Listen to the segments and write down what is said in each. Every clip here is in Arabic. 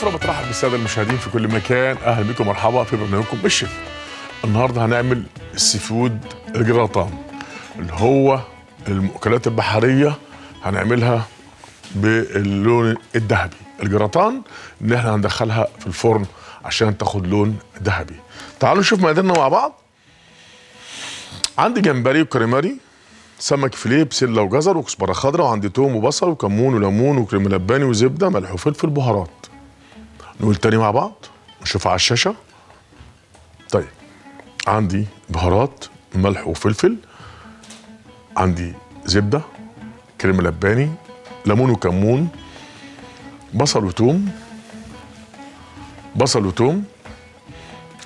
فترة بترحب بالسادة المشاهدين في كل مكان، أهلا بكم مرحبا في برنامجكم الشيف. النهارده هنعمل السيفود الجراتان اللي هو المأكولات البحرية، هنعملها باللون الذهبي. الجراتان اللي احنا هندخلها في الفرن عشان تاخد لون ذهبي. تعالوا نشوف مقاديرنا مع بعض. عندي جمبري وكريماري، سمك فيليه بسله وجزر وكزبره خضراء، وعندي توم وبصل وكمون وليمون وكريم لباني وزبده ملح وفلفل بهارات. نقول تاني مع بعض، نشوف على الشاشه. طيب عندي بهارات ملح وفلفل، عندي زبده كريم لباني ليمون وكمون بصل وتوم،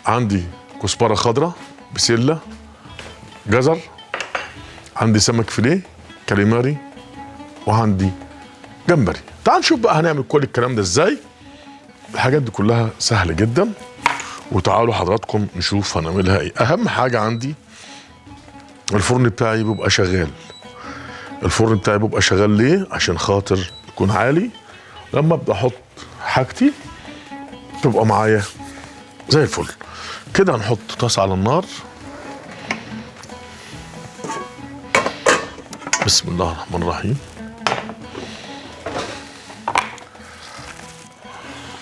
عندي كزبره خضراء بسله جزر، عندي سمك فيليه كاليماري، وعندي جمبري. تعال نشوف بقى هنعمل كل الكلام ده ازاي. الحاجات دي كلها سهله جدا، وتعالوا حضراتكم نشوف هنعملها ايه. اهم حاجه عندي الفرن بتاعي بيبقى شغال. الفرن بتاعي بيبقى شغال ليه؟ عشان خاطر يكون عالي، لما ابدا احط حاجتي تبقى معايا زي الفل كده. هنحط طاسه على النار، بسم الله الرحمن الرحيم.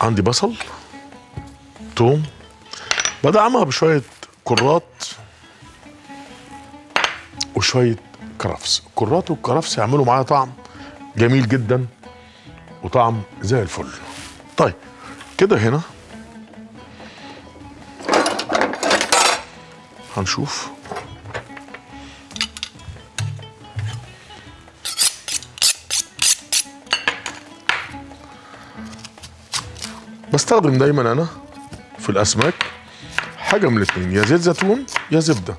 عندي بصل، توم، بدعمها بشوية كرات وشوية كرفس. الكرات والكرفس يعملوا معايا طعم جميل جدا وطعم زي الفل. طيب كده هنا هنشوف بستخدم دايما انا في الاسماك حاجه من الاثنين، يا زيت زيتون يا زبده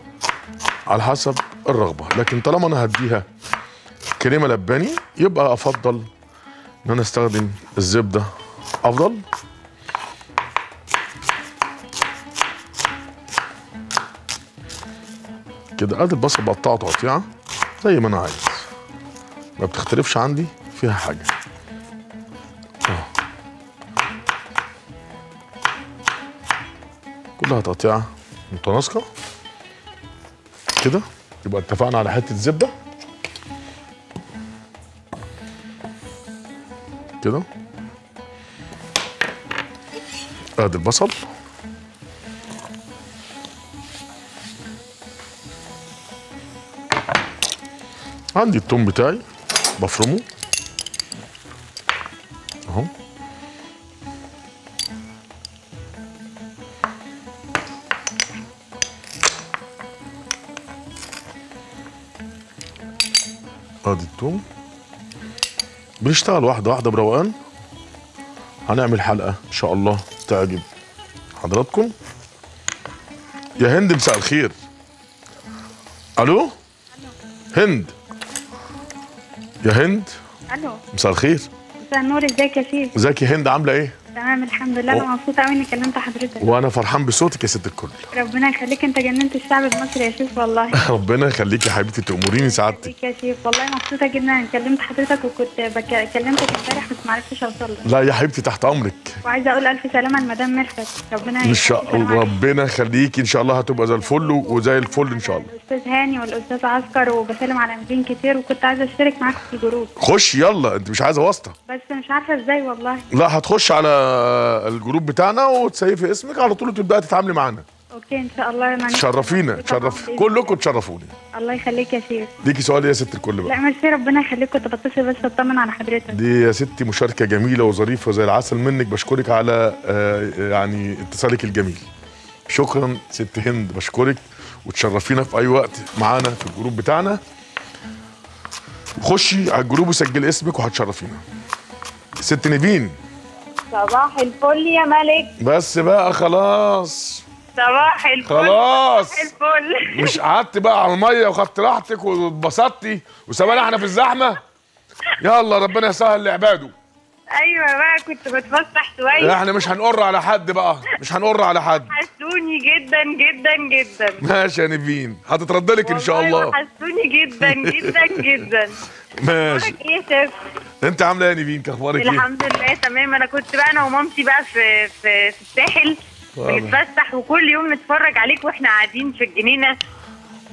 على حسب الرغبه، لكن طالما انا هديها كريمه لباني يبقى افضل ان انا استخدم الزبده افضل. كده ادي البصل بقطعه تقطيعه زي ما انا عايز، ما بتختلفش عندي فيها حاجه. كلها تقطيعه متناسقه كده. يبقى اتفقنا على حته زبده كده. ادي البصل عندي، التوم بتاعي بفرمه اهو، ادي التوم. بنشتغل واحده واحده بروقان، هنعمل حلقه ان شاء الله تعجب حضراتكم. يا هند مساء الخير. الو هند. يا هند. الو مساء الخير. مساء النور، ازيك يا شيخ؟ ازيك يا هند، عامله ايه؟ تمام الحمد لله. انا مبسوطه قوي اني كلمت حضرتك، وانا فرحان بصوتك يا ست الكل. ربنا يخليك، انت جننت الشعب المصري يا شيف والله. ربنا يخليك يا حبيبتي، تأمريني سعادتك. يا شيف والله مبسوطه جدا اني كلمت حضرتك، وكنت كلمتك امبارح بس ما عرفتش اوصل لك. لا يا حبيبتي تحت امرك. وعايزه اقول الف سلامه لمدام ميرفت، ربنا ان شاء الله ربنا يخليكي، ان شاء الله هتبقى زي الفل وزي الفل ان شاء الله. الاستاذ هاني والاستاذ عسكر، وبسلم على مدين كتير، وكنت عايزه اشترك معاك في الجروب. خش يلا، انت مش عايزه واسطه بس مش عارفه ازاي والله. لا هتخش على الجروب بتاعنا وتسيفي اسمك على طول وتبداي تتعاملي معانا. اوكي ان شاء الله. انا تشرفينا، تشرف كلكم، تشرفوني. الله يخليك يا شيخ. ليكي سؤال يا ست الكل بقى؟ لا ميرسي، ربنا يخليك، كنت بتصل بس اطمن على حضرتك. دي يا ستي مشاركه جميله وظريفه زي العسل منك، بشكرك على يعني اتصالك الجميل. شكرا ست هند، بشكرك وتشرفينا في اي وقت معانا في الجروب بتاعنا. خشي على الجروب وسجلي اسمك وهتشرفينا. ست نيفين، صباح الفل يا ملك. بس بقى خلاص، صباح الفل، خلاص صباح الفل. مش قعدت بقى على الميه وخدت راحتك واتبسطتي وسابنا احنا في الزحمه؟ يلا ربنا يسهل لعباده. ايوه بقى كنت بتفسح شويه، احنا مش هنقر على حد بقى، مش هنقر على حد. حسوني جدا جدا جدا. ماشي يا نيفين، هتتردلك ان شاء الله. حسوني جدا جدا جدا. ماشي. انت عامله ايه يا نيفين؟ اخبارك ايه؟ الحمد لله تمام. انا كنت بقى انا ومامتي بقى في الساحل بنتفسح، وكل يوم نتفرج عليك واحنا قاعدين في الجنينه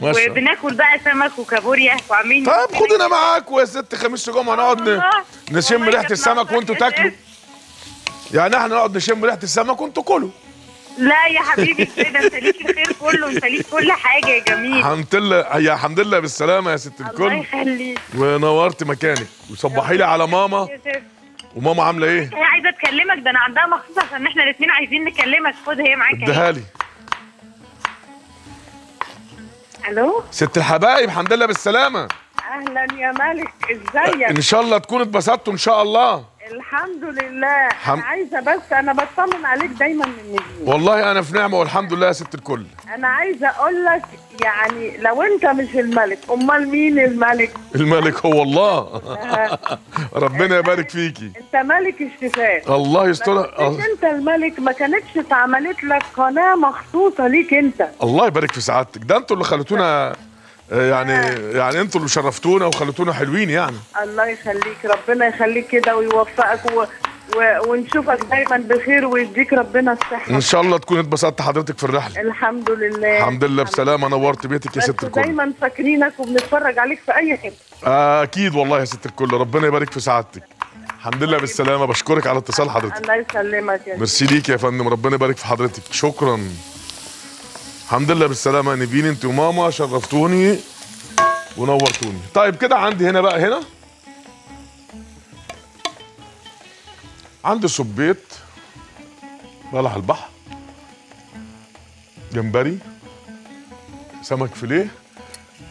وبناكل بقى سمك وكابوريا وعاملين. طب خدنا معاكوا يا ست خميس جمعه نقعد نشم ريحه السمك وانتوا تاكلوا. يعني احنا نقعد نشم ريحه السمك وانتوا كلوا. لا يا حبيبي كده انت ليك الخير كله وانت ليك كل حاجه يا جميل. الحمد لله يا الحمد لله بالسلامه يا ست الكل. الله يخليك ونورت مكانك. وصبحي لي على ماما. وماما عامله ايه؟ هي عايزه تكلمك، ده انا عندها مخصوص عشان احنا الاثنين عايزين نكلمك. خد هي معاك اهي. اديها لي. الو ست الحبايب الحمد لله بالسلامه. اهلا يا ملك ازيك؟ ان شاء الله تكونوا اتبسطتوا ان شاء الله. الحمد لله. انا عايزه بس انا بطمن عليك دايما من نجيب. والله انا في نعمه والحمد لله يا ست الكل. انا عايزه اقول لك يعني لو انت مش الملك امال مين الملك؟ الملك هو الله. ربنا يبارك فيكي. انت ملك الشفاء. الله يسترها. انت الملك ما كانتش اتعملت لك قناه مخصوصه ليك انت. الله يبارك في سعادتك، ده انتوا اللي خلتونا يعني انتوا اللي شرفتونا وخلتونا حلوين يعني. الله يخليك ربنا يخليك كده ويوفقك ونشوفك دايما بخير ويديك ربنا الصحه ان شاء الله. تكون اتبسطت حضرتك في الرحله. الحمد لله الحمد لله بسلامه. نورت بيتك يا ست الكل. دايما فاكرينك وبنتفرج عليك في اي حته. اكيد والله يا ست الكل ربنا يبارك في سعادتك. الحمد لله بالسلامه. بشكرك على اتصال حضرتك. الله يسلمك يا ميرسي ليكي يا فندم ربنا يبارك في حضرتك. شكرا. الحمد لله بالسلامة نيفين انت وماما شرفتوني ونورتوني. طيب كده عندي هنا بقى هنا عندي صبيط بلح البحر جمبري سمك فيليه.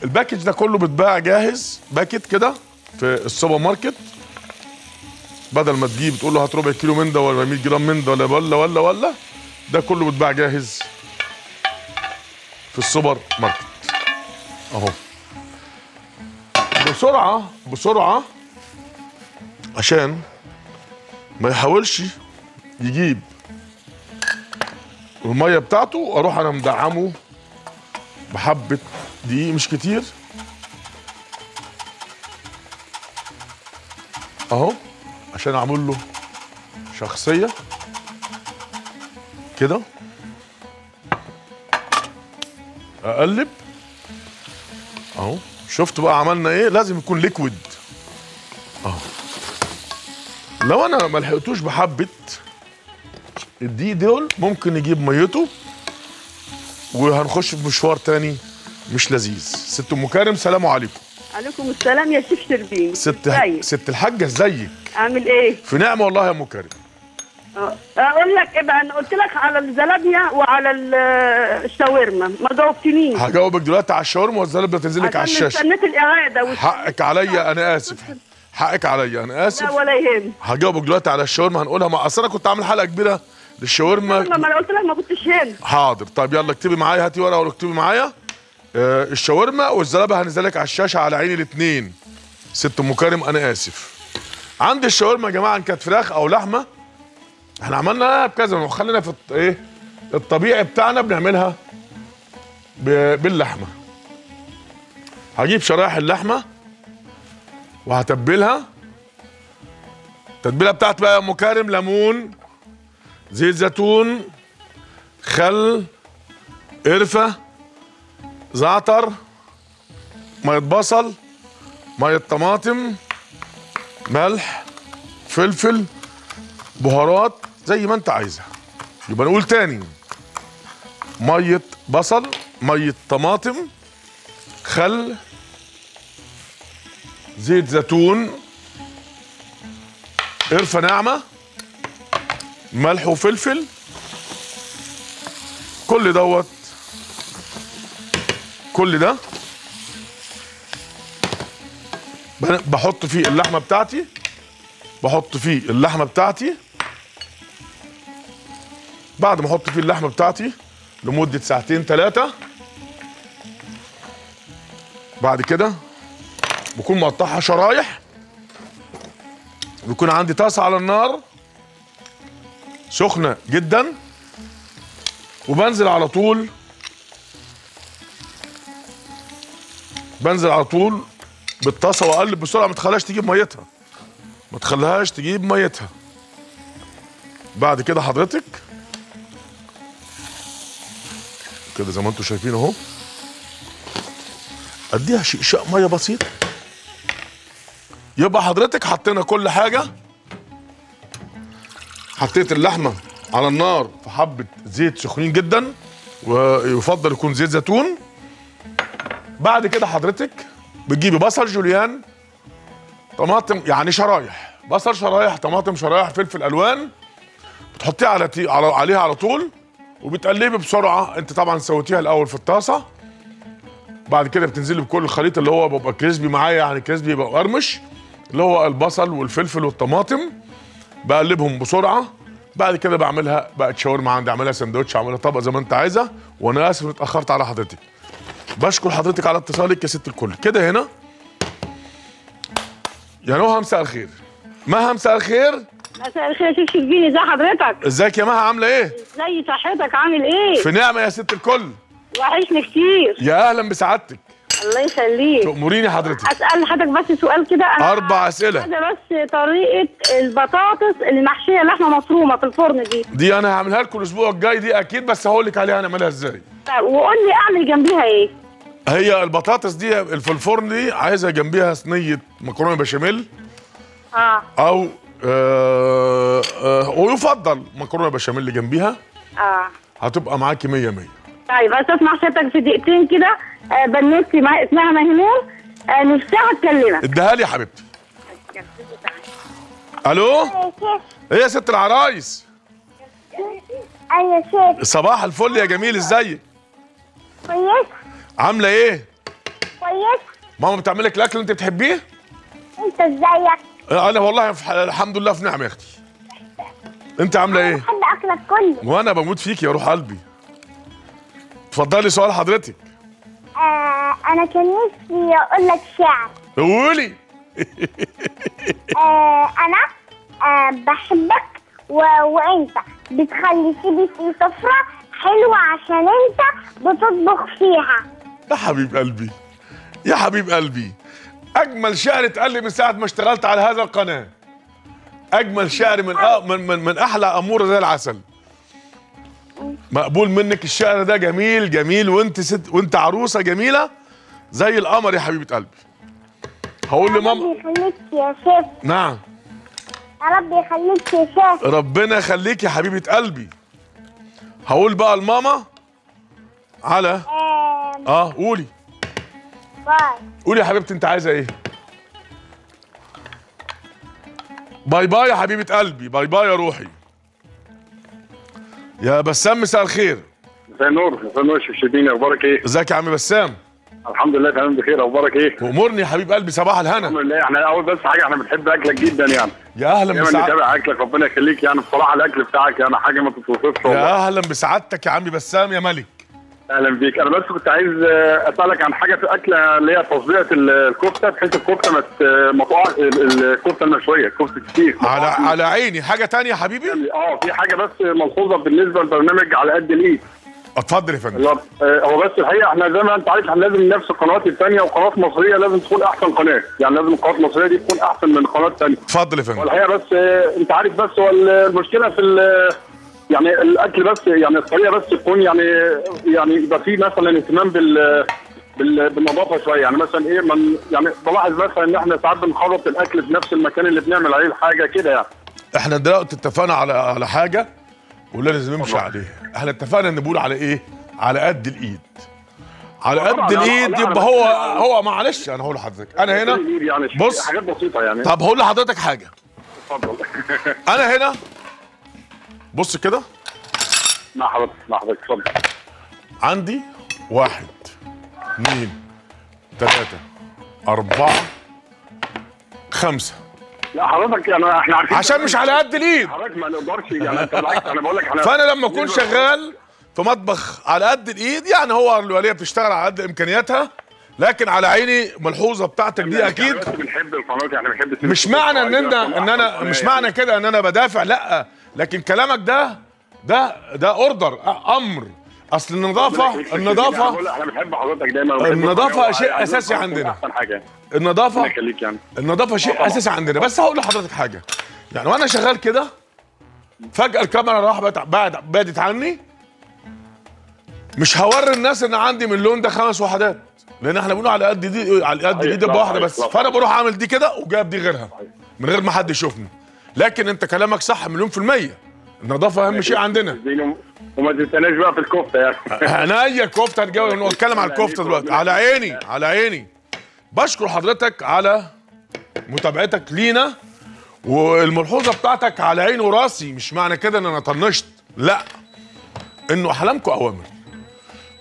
الباكج ده كله بيتباع جاهز باكت كده في السوبر ماركت، بدل ما تجيب تقول له هات ربع كيلو من ده ولا 100 جرام من ده ولا ده كله بيتباع جاهز في السوبر ماركت اهو. بسرعه بسرعه عشان ما يحاولش يجيب الميه بتاعته. اروح انا مدعمه بحبه دقيق مش كتير اهو عشان اعمل له شخصيه كده. اقلب اهو. شفتوا بقى عملنا ايه؟ لازم يكون ليكويد اهو. لو انا ما لحقتوش بحبه الدقيق دول ممكن نجيب ميته وهنخش في مشوار تاني مش لذيذ. ست ام كرم سلام عليكم. عليكم السلام يا شيف شربيني. ست الحاجه ازيك؟ عامل ايه؟ في نعمه والله يا ام كرم. اقول لك ايه بقى؟ انا قلت لك على الزلابيه وعلى الشاورما ما جاوبتنيش. هجاوبك دلوقتي على الشاورما والزلابيه تنزل لك على الشاشه. استنيت الاعاده. حقك عليا انا اسف. حقك عليا انا اسف. لا ولا يهمك. هجاوبك دلوقتي على الشاورما هنقولها مع اصل انا كنت عامل حلقه كبيره للشاورما. ما انا قلت لك ما كنتش هنا. حاضر طيب يلا اكتبي معايا هاتي ورقه واكتبي معايا. الشاورما والزلابيه هنزل لك على الشاشه على عيني الاثنين. ست ام كرم انا اسف. عندي الشاورما يا جماعه ان كانت فراخ او لحمه احنا عملنا بكذا وخلينا في ايه الطبيعي بتاعنا بنعملها باللحمه. هجيب شرايح اللحمه وهتبلها. التتبيله بتاعتي بقى يا ام كرم ليمون زيت زيتون خل قرفه زعتر ميه بصل ميه طماطم ملح فلفل بهارات زي ما انت عايزها. يبقى نقول تاني ميه بصل ميه طماطم خل زيت زيتون قرفه ناعمه ملح وفلفل كل دوت كل ده بحط فيه اللحمه بتاعتي. بعد ما احط فيه اللحمه بتاعتي لمده ساعتين ثلاثه. بعد كده بكون مقطعها شرايح ويكون عندي طاسه على النار سخنه جدا وبنزل على طول بالطاسه واقلب بسرعه ما تخليهاش تجيب ميتها. ما تخليهاش تجيب ميتها. بعد كده حضرتك كده زي ما انتم شايفين اهو، اديها شقشاق ميه بسيط. يبقى حضرتك حطينا كل حاجه. حطيت اللحمه على النار في حبه زيت سخنين جدا، ويفضل يكون زيت زيتون. بعد كده حضرتك بتجيبي بصل جوليان، طماطم، يعني شرايح بصل، شرايح طماطم، شرايح فلفل الوان، بتحطيه عليها على طول وبتقلبي بسرعه. انت طبعا سويتيها الاول في الطاسه، بعد كده بتنزلي بكل الخليط اللي هو بيبقى كريسبي معايا، يعني كريسبي يبقى مقرمش، اللي هو البصل والفلفل والطماطم، بقلبهم بسرعه. بعد كده بعملها بقت شاورما عندي، اعملها سندوتش، اعملها طبق زي ما انت عايزه. وانا اسف اتاخرت على حضرتك. بشكر حضرتك على اتصالك يا ست الكل. كده هنا يا نهى، مساء الخير. مها مساء الخير. مساء الخير يا شيف شربيني، ازي حضرتك؟ ازيك يا مها، عامله ايه؟ ازي صحتك، عامل ايه؟ في نعمه يا ست الكل. وحشني كتير. يا اهلا بسعادتك. الله يخليك. تأمريني حضرتك. اسال حضرتك بس سؤال كده، انا 4 اسئله. هذا بس طريقه البطاطس اللي محشيه لحمه مفرومه في الفرن دي انا هعملها لكم الاسبوع الجاي دي اكيد، بس هقول لك عليها هنعملها ازاي. طب وقول لي اعمل جنبيها ايه؟ هي البطاطس دي في الفرن دي عايزه جنبيها صينيه مكرونه بشاميل. او ويفضل مكرونه بشاميل جنبيها. هتبقى معاكي 100 100. طيب استسمع حضرتك في دقيقتين كده. بنوتي اسمها مهنور، نفسها تكلمك. اديها لي يا حبيبتي. الو. ايه يا ست العرايس؟ ايوه يا شيف. صباح الفل يا جميل، ازيك؟ كويس. عامله ايه؟ كويس. ماما بتعمل لك الاكل اللي انت بتحبيه؟ انت ازيك؟ انا والله الحمد لله في نعمه يا اختي. انت عامله ايه؟ بحب اكلك كله. وانا بموت فيكي يا روح قلبي. اتفضلي سؤال حضرتك. انا كان نفسي اقول لك شعر. قولي. انا بحبك وانت بتخلي سيدي في سفره حلوه عشان انت بتطبخ فيها. يا حبيب قلبي، يا حبيب قلبي، اجمل شعر اتقال لي من ساعه ما اشتغلت على هذا القناه. اجمل شعر من احلى اموره زي العسل. مقبول منك الشعر ده، جميل جميل. وانت ست وانت عروسه جميله زي القمر يا حبيبه قلبي. هقول لماما ربنا يخليك يا شيف. نعم. يا رب يخليك يا شيف. ربنا يخليك يا حبيبه قلبي. هقول بقى لماما على قولي. باي. قولي يا حبيبتي انت عايزه ايه؟ باي باي يا حبيبه قلبي، باي باي يا روحي. يا بسام مساء الخير. مساء نور، مساء نور يا شيف شربيني، اخبارك ايه؟ ازيك يا عم بسام؟ الحمد لله تمام بخير، اخبارك ايه؟ امورني يا حبيب قلبي، صباح الهنا. الحمد لله. احنا اول بس حاجه، احنا بنحب اكلك جدا يعني. يا اهلا بسعادتك. دايما بنتابع اكلك، ربنا يخليك يعني. بصراحه الاكل بتاعك يعني حاجه ما تتوصفش والله. يا اهلا بسعادتك يا عم بسام يا ملك. اهلا بيك. انا بس كنت عايز اسالك عن حاجه في الاكله اللي هي تصبيعه الكفته، بحيث الكفته ما مقطوعه، الكفته المشويه، الكفته كتير على عيني. حاجه ثانيه يا حبيبي؟ في حاجه بس ملحوظه بالنسبه للبرنامج على قد الايد. اتفضل يا فندم. هو بس الحقيقه احنا زي ما انت عارف احنا لازم نفس القنوات الثانيه، وقناه مصريه لازم تكون احسن قناه، يعني لازم القناه المصريه دي تكون احسن من قناه ثانيه. اتفضل يا فندم. والحقيقه بس انت عارف، بس هو المشكله في يعني الاكل، بس يعني الطريقه بس تكون يعني يبقى في مثلا اهتمام بالنظافه شويه، يعني مثلا ايه، من يعني بلاحظ مثلا ان احنا ساعات بنخرط الاكل في نفس المكان اللي بنعمل عليه الحاجه كده يعني. احنا دلوقتي اتفقنا على حاجه واللي لازم نمشي عليها. احنا اتفقنا ان بنقول على ايه؟ على قد الايد. على قد الايد، يبقى هو معلش انا هقول لحضرتك، انا هنا بص حاجات بسيطه يعني. طب هقول لحضرتك حاجه. اتفضل. انا هنا بص كده. مع حضرتك، مع حضرتك، اتفضل. عندي 1 2 3 4 5. لا حضرتك يعني احنا عارفين عشان مش على قد الايد. حضرتك ما نقدرش يعني، انت بالعكس انا بقول لك فانا لما اكون شغال في مطبخ على قد الايد، يعني هو الواليه بتشتغل على قد امكانياتها، لكن على عيني ملحوظه بتاعتك دي اكيد. احنا بنحب القناه يعني، بنحب مش معنى ان انا مش معنى كده ان انا بدافع، لا، لكن كلامك ده اوردر، امر، اصل النظافه احنا بنحب حضرتك دايما. النظافه شيء اساسي عندنا. احسن حاجه النظافه. الله يخليك يعني. النظافه شيء اساسي عندنا. بس هقول لحضرتك حاجه، يعني وانا شغال كده فجاه الكاميرا راحت بعدت عني، مش هوري الناس ان عندي من اللون ده 5 وحدات، لان احنا بنقول على قد دي على قد دي دبه واحده بس. فانا بروح اعمل دي كده وجايب دي غيرها من غير ما حد يشوفني. لكن انت كلامك صح مليون في الميه، النظافه اهم شيء عندنا. وما تنساناش بقى في الكفته يعني. عينيا الكفته هتجاوب. اتكلم على الكفته دلوقتي. على عيني على عيني. بشكر حضرتك على متابعتك لينا والملحوظه بتاعتك على عيني وراسي. مش معنى كده ان انا طنشت، لا، انه احلامكم اوامر،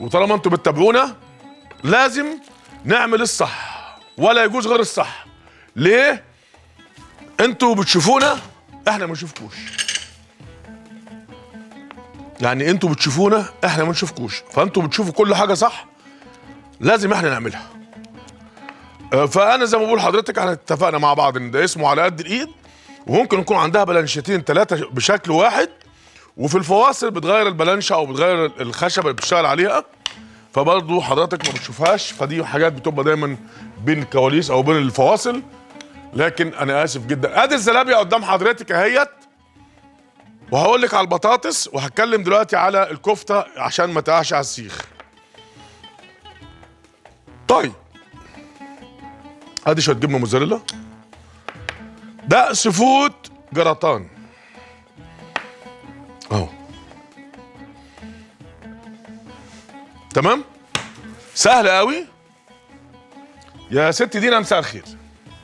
وطالما انتم بتتابعونا لازم نعمل الصح ولا يجوز غير الصح. ليه؟ انتوا بتشوفونا احنا ما نشوفكوش، يعني انتوا بتشوفونا احنا ما نشوفكوش، فانتوا بتشوفوا كل حاجه صح لازم احنا نعملها. فانا زي ما بقول لحضرتك احنا اتفقنا مع بعض ان ده اسمه على قد الايد، وممكن يكون عندها بلانشتين 3 بشكل واحد، وفي الفواصل بتغير البلانشه او بتغير الخشبه اللي بتشتغل عليها، فبرضه حضرتك ما بتشوفهاش. فدي حاجات بتبقى دايما بين الكواليس او بين الفواصل. لكن انا اسف جدا، ادي الزلابيه قدام حضرتك اهيت، وهقول لك على البطاطس، وهتكلم دلوقتي على الكفته عشان ما تقعش على السيخ. طيب ادي شويه جبنه موزاريلا، ده سفود جرطان اهو، تمام؟ سهل قوي يا ست دينا. مساء الخير.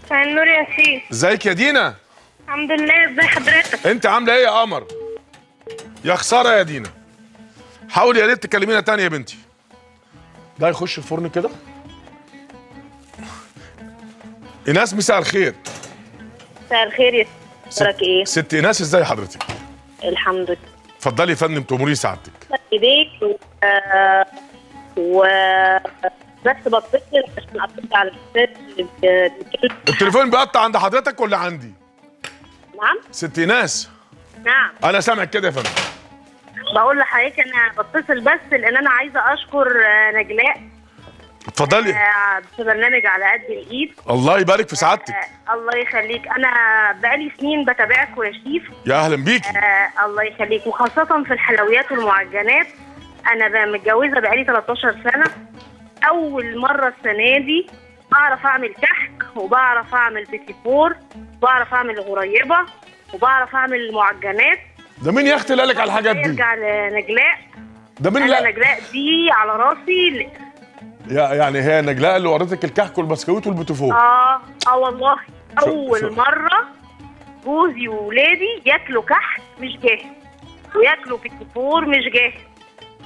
مساء النور يا شيخ. ازيك يا دينا؟ الحمد لله. ازي حضرتك؟ انت عامله ايه يا قمر؟ يا خساره يا دينا. حاولي يا ريت تكلمينا تاني يا بنتي. ده يخش الفرن كده. ايناس مساء الخير. مساء الخير يا حضرتك. ايه؟ ست ايناس ازاي حضرتك؟ الحمد لله. اتفضلي يا فندم تأمري سعادتك. ايديك و بس بتصل عشان اقطع على التليفون. بيقطع عند حضرتك ولا عندي؟ نعم ست ايناس. نعم انا سامعك كده يا فندم. بقول لحضرتك انا بتصل بس لان انا عايزه اشكر نجلاء. اتفضلي. في برنامج على قد الايد. الله يبارك في سعادتك. الله يخليك. انا بقالي سنين بتابعك يا شيف. يا اهلا بيكي. الله يخليك، وخاصه في الحلويات والمعجنات. انا متجوزه بقالي 13 سنه. اول مره السنه دي بعرف اعمل كحك، وبعرف اعمل بيتي فور، وبعرف اعمل غريبه، وبعرف اعمل معجنات. ده مين يا اختي اللي قالك على الحاجات دي؟ ارجع لنجلاء. ده مين؟ انا نجلاء دي على راسي. يعني هي نجلاء اللي وريتك الكحك والبسكويت والبيتي فور؟ اه والله. اول مره جوزي وولادي ياكلوا كحك مش جاهز، وياكلوا بيتي فور مش جاهز،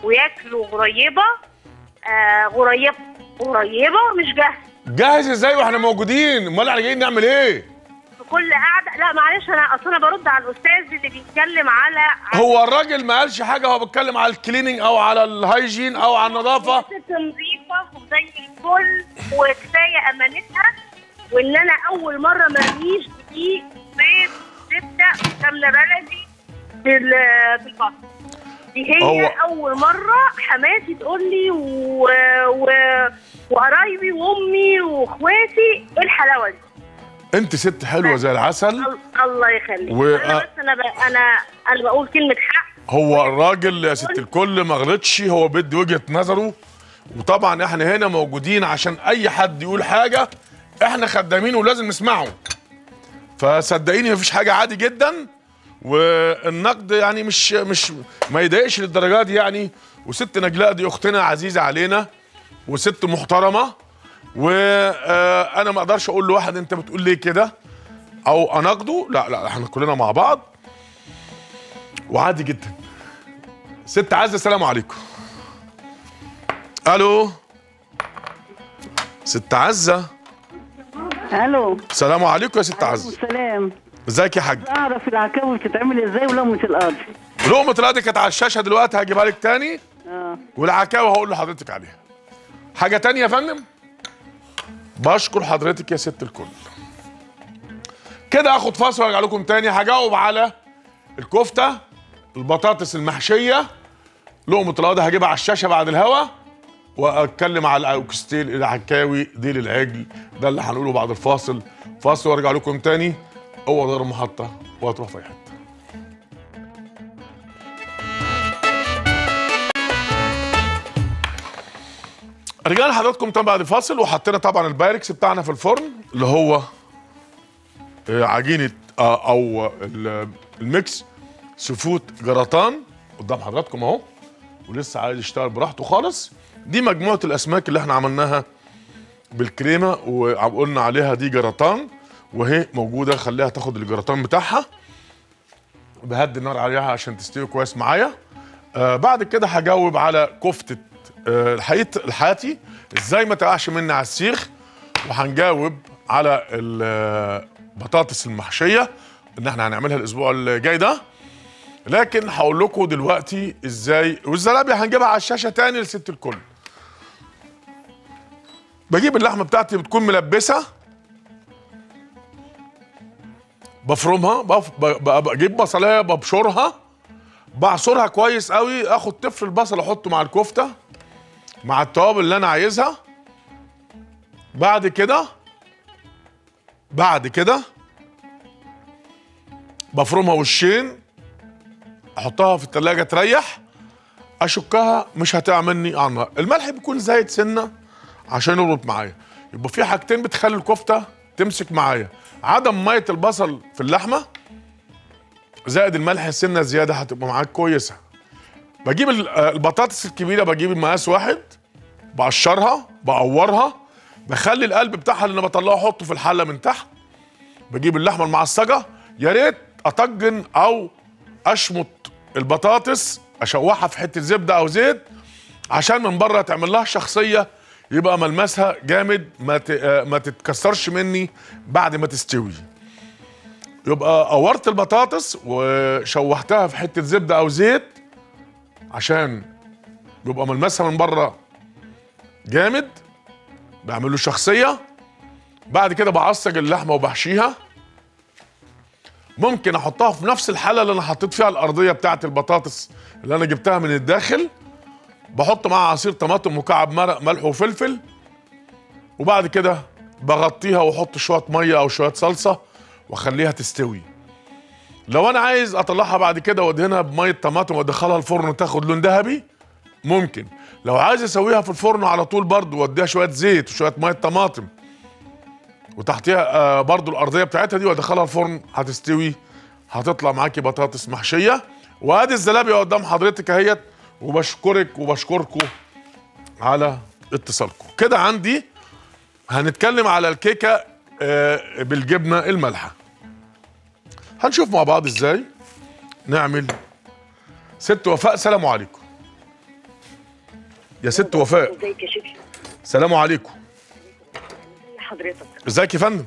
وياكلوا غريبه. غريبه مش جاهز. جاهز ازاي واحنا موجودين؟ امال احنا جايين نعمل ايه؟ في كل قعده. لا معلش، انا اصل انا برد على الاستاذ اللي بيتكلم على هو الراجل ما قالش حاجه، هو بيتكلم على الكليننج او على الهايجين او على النظافه. ست نظيفه وزي الفل وكفايه امانتها، وان انا اول مره مرميش دقيق بيض زبده وسمنه بلدي بالبصل. دي هي اول مره حماتي تقول لي وقرايبي وامي واخواتي ايه الحلاوه دي. انت ست حلوه زي العسل. الله يخليك. انا بس انا بقول كلمه حق. هو الراجل يا ست الكل ما غلطش، هو بيدي وجهه نظره، وطبعا احنا هنا موجودين عشان اي حد يقول حاجه احنا خدامين ولازم نسمعه. فصدقيني مفيش حاجه، عادي جدا، والنقد يعني مش ما يضايقش للدرجه دي يعني. وست نجلاء دي اختنا عزيزه علينا وست محترمه، وانا ما اقدرش اقول لواحد انت بتقول ليه كده او اناقده، لا لا، احنا كلنا مع بعض وعادي جدا. ست عزه السلام عليكم. الو ست عزه. الو السلام عليكم يا ست عزه. السلام. ازيك يا حاج؟ اعرف العكاوي بتتعمل ازاي ولقمه القاضي. لقمه القاضي كانت على الشاشه دلوقتي، هجيبها لك تاني. والعكاوي هقول لحضرتك عليها. حاجه تانية يا فندم؟ بشكر حضرتك يا ست الكل. كده هاخد فاصل وارجع لكم تاني، هجاوب على الكفته، البطاطس المحشيه، لقمه القاضي هجيبها على الشاشه بعد الهوا واتكلم على الاوكستيل، العكاوي، ديل العجل، ده اللي هنقوله بعد الفاصل. فاصل وارجع لكم تاني. اوعى تغير المحطه وهتروح في اي حته. رجعنا لحضراتكم تاني بعد الفاصل، وحطينا طبعا البايركس بتاعنا في الفرن اللي هو عجينه او الميكس سفوت جراتان قدام حضراتكم اهو، ولسه عايز يشتغل براحته خالص. دي مجموعه الاسماك اللي احنا عملناها بالكريمه وقلنا عليها دي جراتان، وهي موجوده خليها تاخد الجراتان بتاعها. بهدي النار عليها عشان تستوي كويس معايا. بعد كده هجاوب على كفته الحياتي ازاي ما تقعش مني على السيخ، وهنجاوب على البطاطس المحشيه ان احنا هنعملها الاسبوع الجاي ده. لكن هقول لكم دلوقتي ازاي. والزلابيه هنجيبها على الشاشه تاني لست الكل. بجيب اللحمه بتاعتي بتكون ملبسه، بفرمها، بجيب بصلايه ببشرها، بعصرها كويس قوي، اخد طفل البصل احطه مع الكفته مع التوابل اللي انا عايزها. بعد كده بفرمها وشين، احطها في التلاجة تريح، اشكها مش هتعملني على النار. الملح بيكون زايد سنه عشان يربط معايا. يبقى في حاجتين بتخلي الكفته تمسك معايا: عدم ميه البصل في اللحمه، زائد الملح السنه زياده هتبقى معاك كويسه. بجيب البطاطس الكبيره، بجيب المقاس واحد، بقشرها، بقورها، بخلي القلب بتاعها اللي انا بطلعه احطه في الحله من تحت. بجيب اللحمه المعصجه، يا ريت اطجن او اشمط البطاطس، اشوحها في حته زبده او زيت عشان من بره تعمل لها شخصيه، يبقى ملمسها جامد، ما تتكسرش مني بعد ما تستوي. يبقى قورت البطاطس وشوحتها في حته زبده او زيت عشان يبقى ملمسها من بره جامد، بعمل له شخصيه. بعد كده بعصج اللحمه وبحشيها. ممكن احطها في نفس الحله اللي انا حطيت فيها الارضيه بتاعت البطاطس اللي انا جبتها من الداخل. بحط معاها عصير طماطم وكعب مرق، ملح وفلفل، وبعد كده بغطيها واحط شويه ميه او شويه صلصه واخليها تستوي. لو انا عايز اطلعها بعد كده وادهنها بميه طماطم وادخلها الفرن وتاخد لون ذهبي ممكن. لو عايز اسويها في الفرن على طول برضه واديها شويه زيت وشويه ميه طماطم وتحتيها برضو الارضيه بتاعتها دي وادخلها الفرن، هتستوي، هتطلع معاكي بطاطس محشيه. وادي الزلابيه قدام حضرتك اهيت. وبشكرك وبشكركم على اتصالكم. كده عندي هنتكلم على الكيكه بالجبنه المالحه. هنشوف مع بعض ازاي نعمل. ست وفاء، سلام عليكم. يا ست وفاء سلام عليكم. حضرتك ازيك يا فندم؟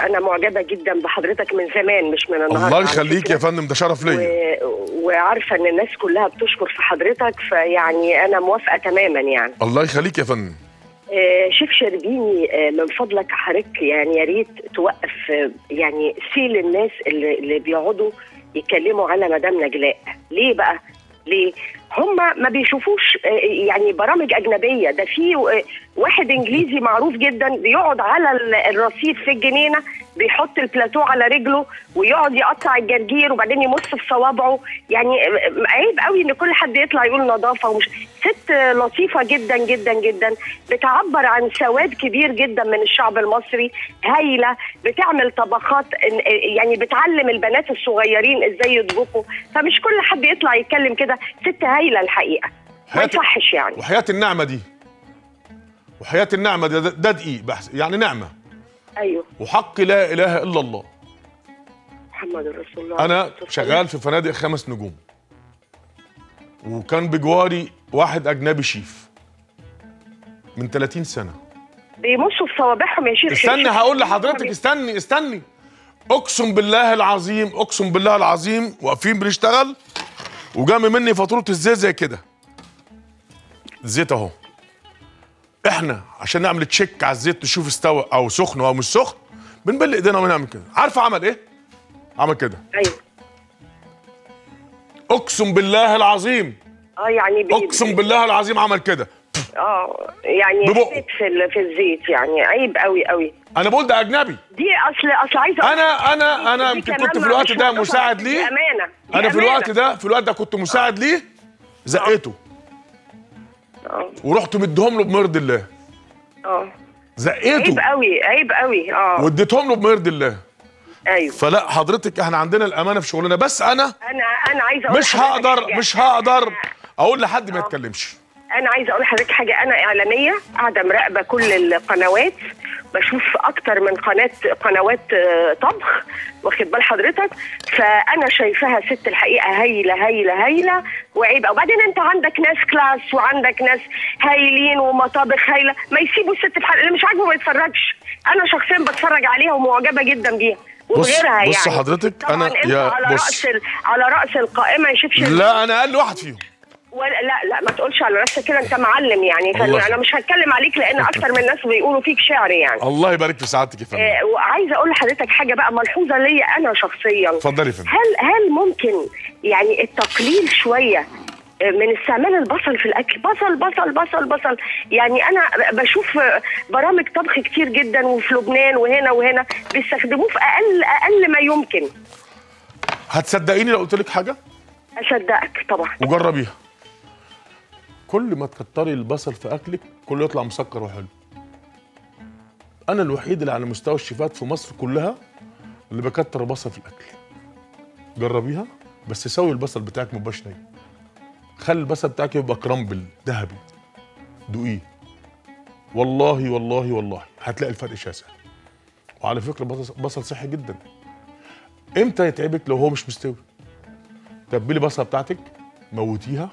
انا معجبه جدا بحضرتك من زمان مش من النهارده. الله يخليك يا فندم، ده شرف ليا. وعارفه ان الناس كلها بتشكر في حضرتك، فيعني انا موافقه تماما يعني. الله يخليك يا فندم. شيف شربيني، من فضلك حضرتك يعني يا ريت توقف يعني سيل الناس اللي بيقعدوا يتكلموا على مدام نجلاء. ليه بقى؟ ليه؟ هم ما بيشوفوش يعني برامج اجنبيه. ده في واحد انجليزي معروف جدا بيقعد على الرصيف في الجنينه، بيحط البلاتو على رجله ويقعد يقطع الجرجير وبعدين يمص في صوابعه. يعني عيب قوي ان كل حد يطلع يقول نظافه. ومش ست لطيفه جدا جدا جدا، بتعبر عن سواد كبير جدا من الشعب المصري، هايله، بتعمل طبخات يعني بتعلم البنات الصغيرين ازاي يطبخوا. فمش كل حد يطلع يتكلم كده. ست هايله الحقيقه، ما يصحش يعني. وحياه النعمه دي، وحياه النعمه ده دقيق بحث يعني نعمه. ايوه، وحق لا اله الا الله محمد رسول الله. انا شغال في فنادق 5 نجوم، وكان بجواري واحد اجنبي شيف من 30 سنه بيمشوا في صوابعهم. يا شيخ استني، هقول لحضرتك استني. اقسم بالله العظيم، اقسم بالله العظيم واقفين بنشتغل وجامي مني فاتوره الزيت زي كده، الزيت اهو. احنا عشان نعمل تشيك على الزيت نشوف استوى او سخن او مش سخن، بنبل ايدينا ونعمل كده. عارفه عمل ايه؟ عمل كده. ايوه، اقسم بالله العظيم يعني بإيدي. اقسم بالله العظيم عمل كده يعني ببقه في الزيت، يعني عيب قوي قوي. انا بقول ده اجنبي، دي اصل عايزه انا يمكن كنت في الوقت ده مساعد ليه. دي امانه، انا في الوقت ده كنت مساعد ليه، زقيته ورحت مديهم له بمرض الله. زقيته عيب قوي، عيب قوي. واديتهم له بمرض الله. ايوه. فلا حضرتك احنا عندنا الامانه في شغلنا، بس انا عايزه اقول مش هقدر اقول لحد ما يتكلمش. انا عايزه اقول لحضرتك حاجه، انا اعلاميه قاعده مراقبه كل القنوات، بشوف اكتر من قنوات طبخ، واخد بال حضرتك، فانا شايفاها ست الحقيقه هايله هايله هايله وعيبه. وبعدين انت عندك ناس كلاس وعندك ناس هايلين ومطابخ هايله، ما يسيبوا الست في حالها، اللي مش عاجبه ما يتفرجش. انا شخصيا بتفرج عليها ومعجبه جدا بيها وغيرها. يعني بص حضرتك انا على راس القائمه يا شيف شربيني. لا انا اقل واحد فيهم. لا ما تقولش على راسك كده، انت معلم يعني. انا مش هتكلم عليك لان اكتر من الناس بيقولوا فيك شعر يعني. الله يبارك في سعادتك يا فندم. وعايزه اقول لحضرتك حاجه بقى ملحوظه ليا انا شخصيا. اتفضلي يا فندم. هل ممكن يعني التقليل شويه من استعمال البصل في الاكل؟ بصل بصل بصل بصل، يعني انا بشوف برامج طبخ كتير جدا، وفي لبنان وهنا وهنا بيستخدموه في اقل ما يمكن. هتصدقيني لو قلت لك حاجه؟ اصدقك طبعا. وجربيها. كل ما تكتري البصل في اكلك كل يطلع مسكر وحلو. انا الوحيد اللي على مستوى الشيفات في مصر كلها اللي بكتر البصل في الاكل. جربيها، بس سوي البصل بتاعك ما يبقاش نايم. خلي البصل بتاعك يبقى كرامبل ذهبي. دوقيه والله والله والله هتلاقي الفرق شاسع. وعلى فكره بصل صحي جدا. امتى يتعبك؟ لو هو مش مستوي. تبلي البصله بتاعتك، موتيها،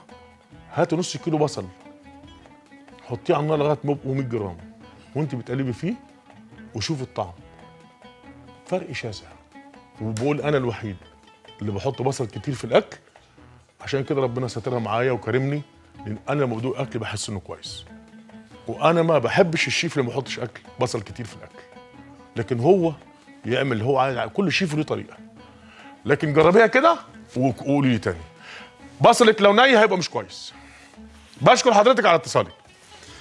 هاتي نص كيلو بصل حطيه على النار لغايه ما يبقوا 100 جرام وانت بتقلبي فيه وشوفي الطعم. فرق شاسع. وبقول انا الوحيد اللي بحط بصل كتير في الاكل، عشان كده ربنا ساترها معايا وكرمني، لان انا لما بدوق اكل بحس انه كويس. وانا ما بحبش الشيف اللي ما يحطش اكل بصل كتير في الاكل، لكن هو يعمل اللي هو عايز. كل شيف له طريقه، لكن جربيها كده وقولي لي تاني. بصلك لو ني هيبقى مش كويس. بشكر حضرتك على اتصالك.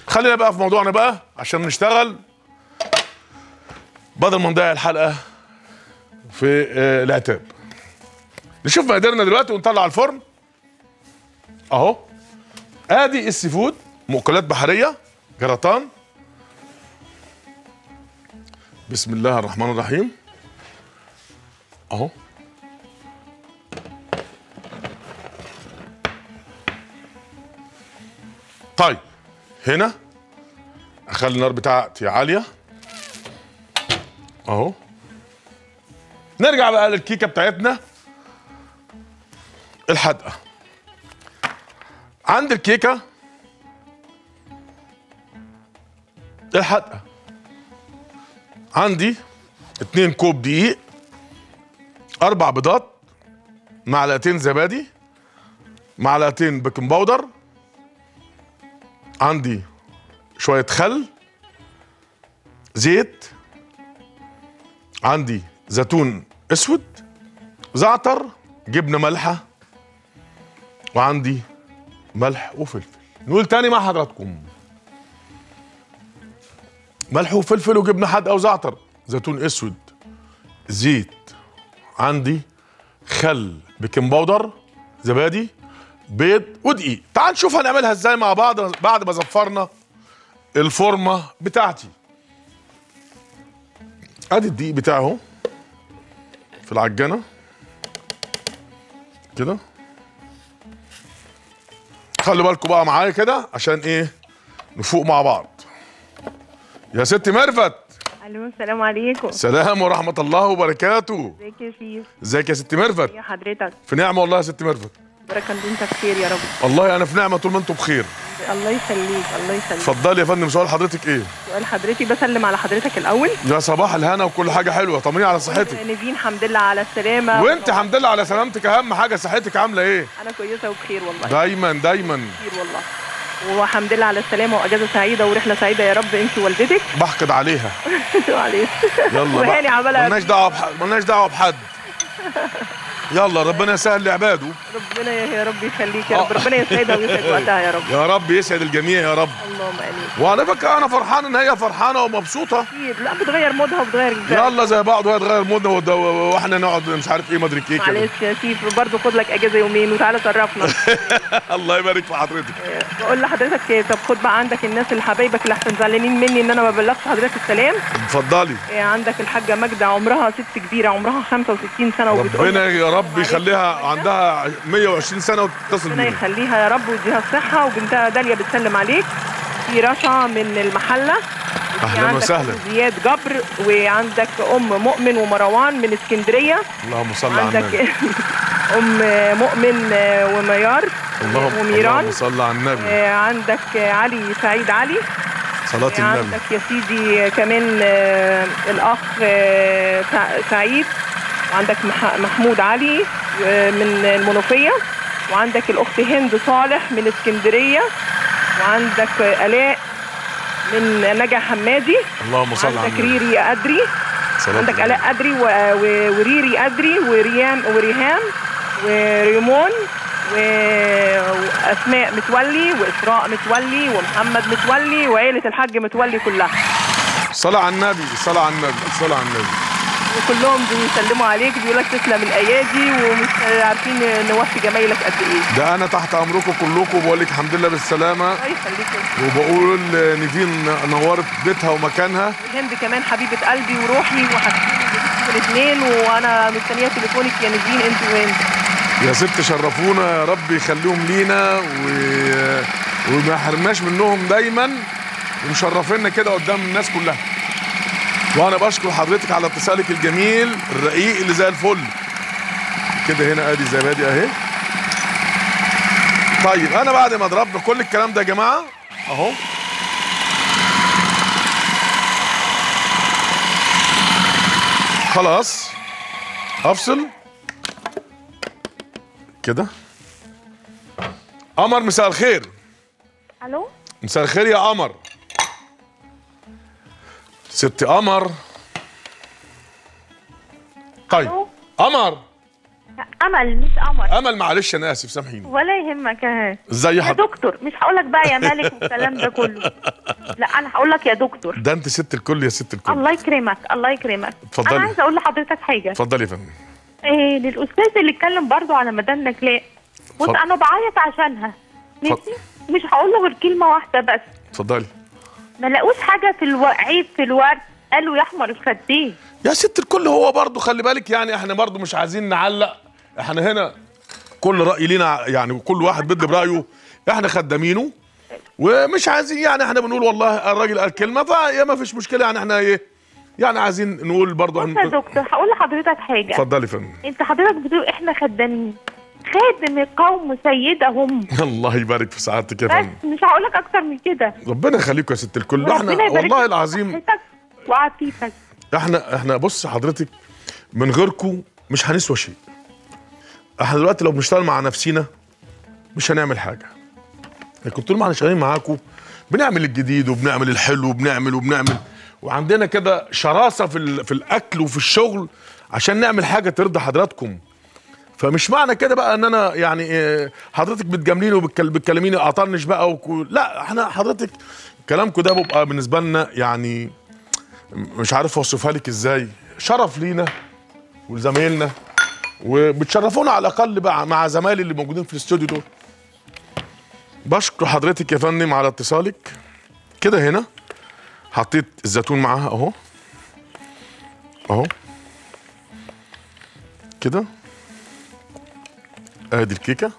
خلينا بقى في موضوعنا بقى عشان نشتغل بدل ما نضيع الحلقه في العتاب. نشوف مقاديرنا دلوقتي ونطلع الفرن اهو. ادي السي فود، مأكولات بحريه، جراتان. بسم الله الرحمن الرحيم اهو. طيب هنا اخلي النار بتاعتي عاليه اهو. نرجع بقى للكيكه بتاعتنا الحادقه. عند الكيكه الحادقه عندي 2 كوب دقيق، 4 بيضات، معلقتين زبادي، معلقتين بيكنج باودر، عندي شوية خل، زيت، عندي زيتون اسود، زعتر، جبنة مالحة، وعندي ملح وفلفل. نقول تاني مع حضراتكم، ملح وفلفل وجبنة حادقة وزعتر، زيتون اسود، زيت، عندي خل، بيكنج باودر، زبادي، بيض ودقيق. تعال نشوف هنعملها ازاي مع بعض بعد ما زفرنا الفورمه بتاعتي. ادي الدقيق بتاعي اهو في العجانه كده. خلوا بالكم بقى معايا كده عشان ايه نفوق مع بعض. يا ست ميرفت. الو السلام عليكم. السلام ورحمه الله وبركاته. ازيك يا شيخ؟ ازيك يا ست ميرفت؟ يا حضرتك في نعمه والله يا ست ميرفت. بركة انت بخير يا رب. والله انا في نعمه طول ما انتم بخير. الله يخليك الله يخليك. اتفضلي يا فندم. سؤال حضرتك ايه؟ سؤال حضرتي بسلم على حضرتك الاول. يا صباح الهنا وكل حاجه حلوه، طمني على صحتك. نبيين الحمد لله على السلامه. وانت الحمد لله على سلامتك، اهم حاجه صحتك عامله ايه؟ انا كويسه وبخير والله. دايما دايما بخير والله، والحمد لله على السلامه، واجازه سعيده ورحله سعيده يا رب انت ووالدتك. بحقد عليها. معلش. يلا بقى. مالناش دعوه بحد. يلا ربنا يسهل لعباده. ربنا يا رب يخليك يا رب، ربنا يسعدها ويسعد وقتها يا رب. يا رب يسعد الجميع يا رب. اللهم امين. وعلى فكره انا فرحان ان هي فرحانه ومبسوطه. اكيد، لا بتغير مودها وبتغير جزائها. يلا زي بعض، وهي تغير مودنا واحنا نقعد مش عارف ايه مدري كيكه. معلش يا شيف برضه خد لك اجازه يومين وتعالى شرفنا. الله يبارك في حضرتك. بقول لحضرتك طب خد بقى عندك الناس اللي حبايبك اللي احسن زعلانين مني ان انا ما بلغتش حضرتك السلام. اتفضلي. عندك الحاجه ماجده عمرها ست كبيره، عمرها 65 سنه وبتقول ربنا يا رب يخليها، عندها 120 سنه وبتتصل بينا. ربنا يخليها يا رب ويديها الصحه. وبنتها داليا بتسلم عليك. في رشا من المحله. اهلا وسهلا. زياد جبر، وعندك ام مؤمن ومروان من اسكندريه. اللهم صل على النبي. ام مؤمن وميار وميران. اللهم صل على النبي. عندك علي سعيد علي صلاة النبي. عندك يا سيدي كمان الاخ سعيد، وعندك محمود علي من المنوفيه، وعندك الاخت هند صالح من اسكندريه، وعندك الاء من نجا حمادي. اللهم صل على النبي. عندك ريري قدري، عندك الاء قدري وريري قدري وريام وريهام وريمون واسماء متولي واسراء متولي ومحمد متولي وعيله الحاج متولي كلها. صلاه على النبي، صلاه على النبي، صلاه على النبي. وكلهم بيسلموا عليك، بيقول لك تسلم الايادي ومش عارفين نوفي جمايلك قد ايه. ده انا تحت امركم كلكم، وبقول لك الحمد لله بالسلامه. الله يخليك. وبقول ندين نورت بيتها ومكانها. والهند كمان حبيبه قلبي وروحي وحبيبتي الاثنين، وانا مستنيه تليفونك يا ندين انت وانت. يا ست شرفونا يا رب يخليهم لينا وما يحرمناش منهم دايما، ومشرفينا كده قدام الناس كلها. وانا بشكر حضرتك على اتصالك الجميل الرقيق اللي زي الفل كده. هنا ادي زبادي اهي. طيب انا بعد ما ضربنا كل الكلام ده يا جماعه اهو، خلاص افصل كده. قمر مساء الخير. الو مساء الخير يا قمر. ست قمر. طيب قمر. امل مش قمر. امل معلش انا اسف سامحيني. ولا يهمك. ها ازي حضرتك يا دكتور؟ مش هقول لك بقى يا مالك والكلام ده كله، لا انا هقول لك يا دكتور. ده انت ست الكل يا ست الكل. الله يكرمك الله يكرمك. اتفضلي. انا عايزه اقول لحضرتك حاجه. اتفضلي يا فندم. ايه للاستاذ اللي اتكلم برضه على مدام نجلاء، بص انا بعيط عشانها ماشي، مش هقول له غير كلمه واحده بس. اتفضلي. ما لقوش حاجه في عيب في الورد، قالوا يا احمر الخدين يا ست الكل. هو برضه خلي بالك يعني احنا برضه مش عايزين نعلق، احنا هنا كل راي لينا يعني، كل واحد بده برايه، احنا خدامينه ومش عايزين يعني، احنا بنقول والله الراجل قال كلمه فيا ما فيش مشكله يعني، احنا ايه يعني عايزين نقول برضه. بص يا دكتور هقول لحضرتك حاجه. اتفضلي يا فندم. انت حضرتك بتقول احنا خدامين، خادم القوم سيدهم. الله يبارك في سعادتك يا فندم. بس مش هقول لك اكتر من كده. ربنا يخليكم يا ست الكل. احنا والله العظيم وعفيفك، احنا بص حضرتك من غيركم مش هنسوى شيء. احنا دلوقتي لو بنشتغل مع نفسينا مش هنعمل حاجه، لكن طول ما احنا شغالين معاكم بنعمل الجديد وبنعمل الحلو وبنعمل وعندنا كده شراسه في الاكل وفي الشغل عشان نعمل حاجه ترضي حضراتكم. فمش معنى كده بقى ان انا يعني حضرتك بتجامليني وبتكلميني اعطرنش بقى لا، احنا حضرتك كلامكم ده بيبقى بالنسبه لنا يعني مش عارف اوصفها لك ازاي، شرف لينا ولزمايلنا، وبتشرفونا على الاقل بقى مع زمايلي اللي موجودين في الاستوديو دول. بشكر حضرتك يا فندم على اتصالك كده. هنا حطيت الزيتون معاها اهو اهو كده. ادي الكيكه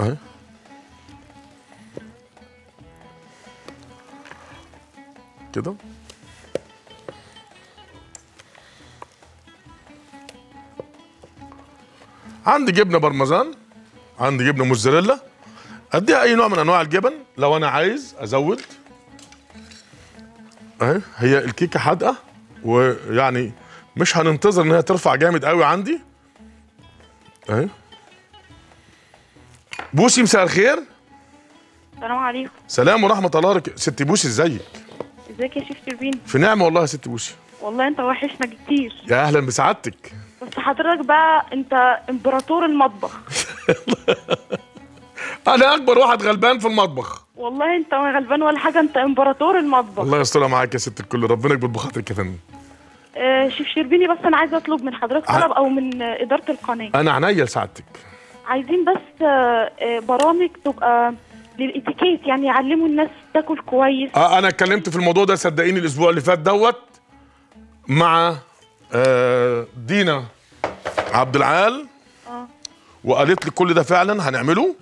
اهي. كده عندي جبنه برمزان، عندي جبنه موزاريلا، اديها اي نوع من انواع الجبن لو انا عايز ازود اهي. هي الكيكه حادقه ويعني مش هننتظر ان هي ترفع جامد قوي عندي اهي. بوسي مساء الخير. السلام عليكم. سلام ورحمه الله وبركاته. ست بوسي ازيك؟ ازيك يا شيف شربيني؟ في نعمه والله يا ست بوسي. والله انت وحشنا كتير. يا اهلا بسعادتك. بس حضرتك بقى انت امبراطور المطبخ. انا اكبر واحد غلبان في المطبخ. والله انت ما غلبان ولا حاجه، انت امبراطور المطبخ. الله يسترها معاك يا ست الكل، ربنا يكبر بخاطرك يا فندم. شيف شربيني، بس انا عايزه اطلب من حضرتك طلب او من اداره القناه. انا عينيا لسعادتك. عايزين بس برامج تبقى للاتيكيت، يعني يعلموا الناس تاكل كويس. انا اتكلمت في الموضوع ده صدقيني الاسبوع اللي فات دوت مع دينا عبد العال، وقالت لي كل ده فعلا هنعمله.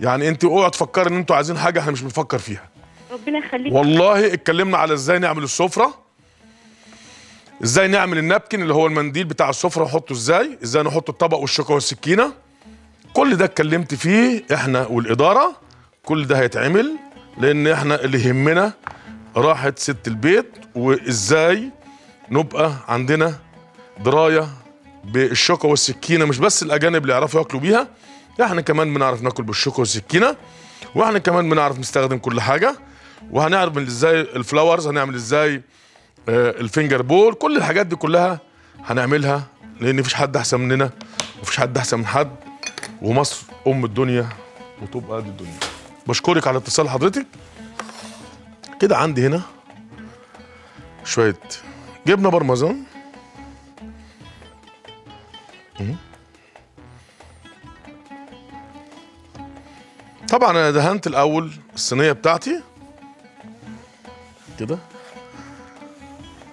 يعني انت اوعي تفكري ان انتوا عايزين حاجه احنا مش بنفكر فيها. ربنا يخليك. والله اتكلمنا على ازاي نعمل السفره، ازاي نعمل النابكن اللي هو المنديل بتاع السفره نحطه ازاي، ازاي نحط الطبق والشوكه والسكينه. كل ده اتكلمت فيه احنا والاداره، كل ده هيتعمل لان احنا اللي يهمنا راحه ست البيت، وازاي نبقى عندنا درايه بالشوكه والسكينه. مش بس الاجانب اللي يعرفوا ياكلوا بيها، احنا كمان بنعرف ناكل بالشوكه والسكينه، واحنا كمان بنعرف نستخدم كل حاجه. وهنعمل ازاي الفلاورز، هنعمل ازاي الفينجر بول، كل الحاجات دي كلها هنعملها لان مفيش حد احسن مننا ومفيش حد احسن من حد، ومصر ام الدنيا وتبقى قد الدنيا. بشكرك على اتصال حضرتك. كده عندي هنا شويه جبنه برمزان، طبعا انا دهنت الاول الصينيه بتاعتي كده،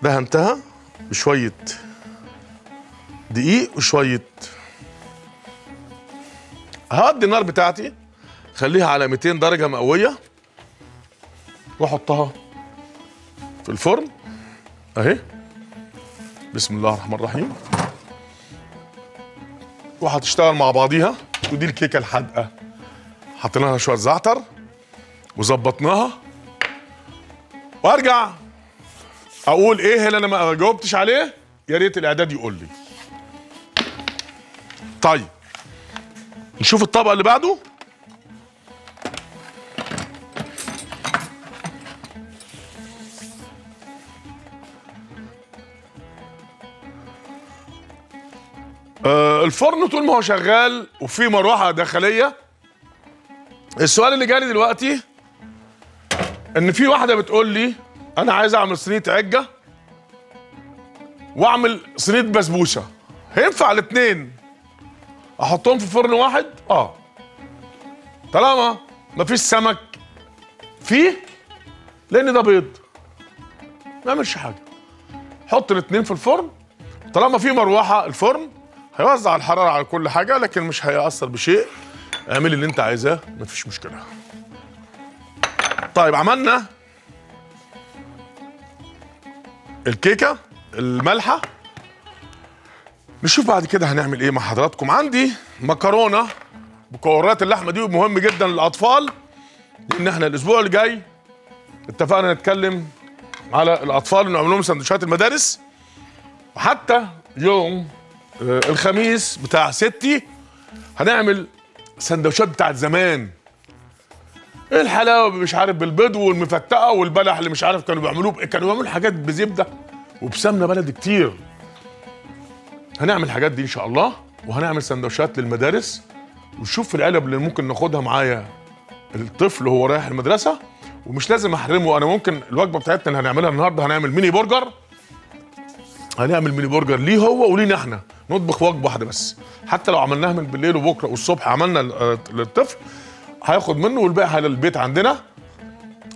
دهنتها بشويه دقيق وشويه. ههدي النار بتاعتي، خليها على 200 درجه مئويه، واحطها في الفرن اهي. بسم الله الرحمن الرحيم. وهتشتغل مع بعضيها. ودي الكيكه الحادقه، حطينا لها شويه زعتر وظبطناها. وارجع اقول ايه اللي انا ما جاوبتش عليه، يا ريت الاعداد يقول لي. طيب نشوف الطبق اللي بعده. الفرن طول ما هو شغال وفي مروحه داخليه. السؤال اللي جالي دلوقتي ان في واحده بتقول لي انا عايز اعمل صينيه عجه واعمل صينيه بسبوسه، هينفع الاثنين احطهم في فرن واحد؟ طالما مفيش سمك فيه، لان ده بيض ما يعملش حاجه، حط الاثنين في الفرن. طالما في مروحه الفرن هيوزع الحراره على كل حاجه، لكن مش هيأثر بشيء. اعمل اللي انت عايزاه مفيش مشكله. طيب عملنا الكيكه المالحه، نشوف بعد كده هنعمل ايه مع حضراتكم. عندي مكرونه بكورات اللحمه، دي مهم جدا للاطفال، لان احنا الاسبوع اللي جاي اتفقنا نتكلم على الاطفال ونعمل لهم سندوتشات المدارس. وحتى يوم الخميس بتاع ستي هنعمل سندوتشات بتاعت زمان، الحلاوه مش عارف بالبيض والمفتقه والبلح اللي مش عارف كانوا بيعملوه، كانوا بيعملوا حاجات بزبده وبسمنه بلدي كتير. هنعمل الحاجات دي ان شاء الله، وهنعمل سندوتشات للمدارس، ونشوف العلب اللي ممكن ناخدها معايا الطفل وهو رايح المدرسه، ومش لازم احرمه. انا ممكن الوجبه بتاعتنا اللي هنعملها النهارده هنعمل ميني برجر، ليه هو ولينا احنا، نطبخ وجبه واحده بس، حتى لو عملناها من بالليل وبكره والصبح عملنا للطفل هياخد منه، والباقي على البيت عندنا.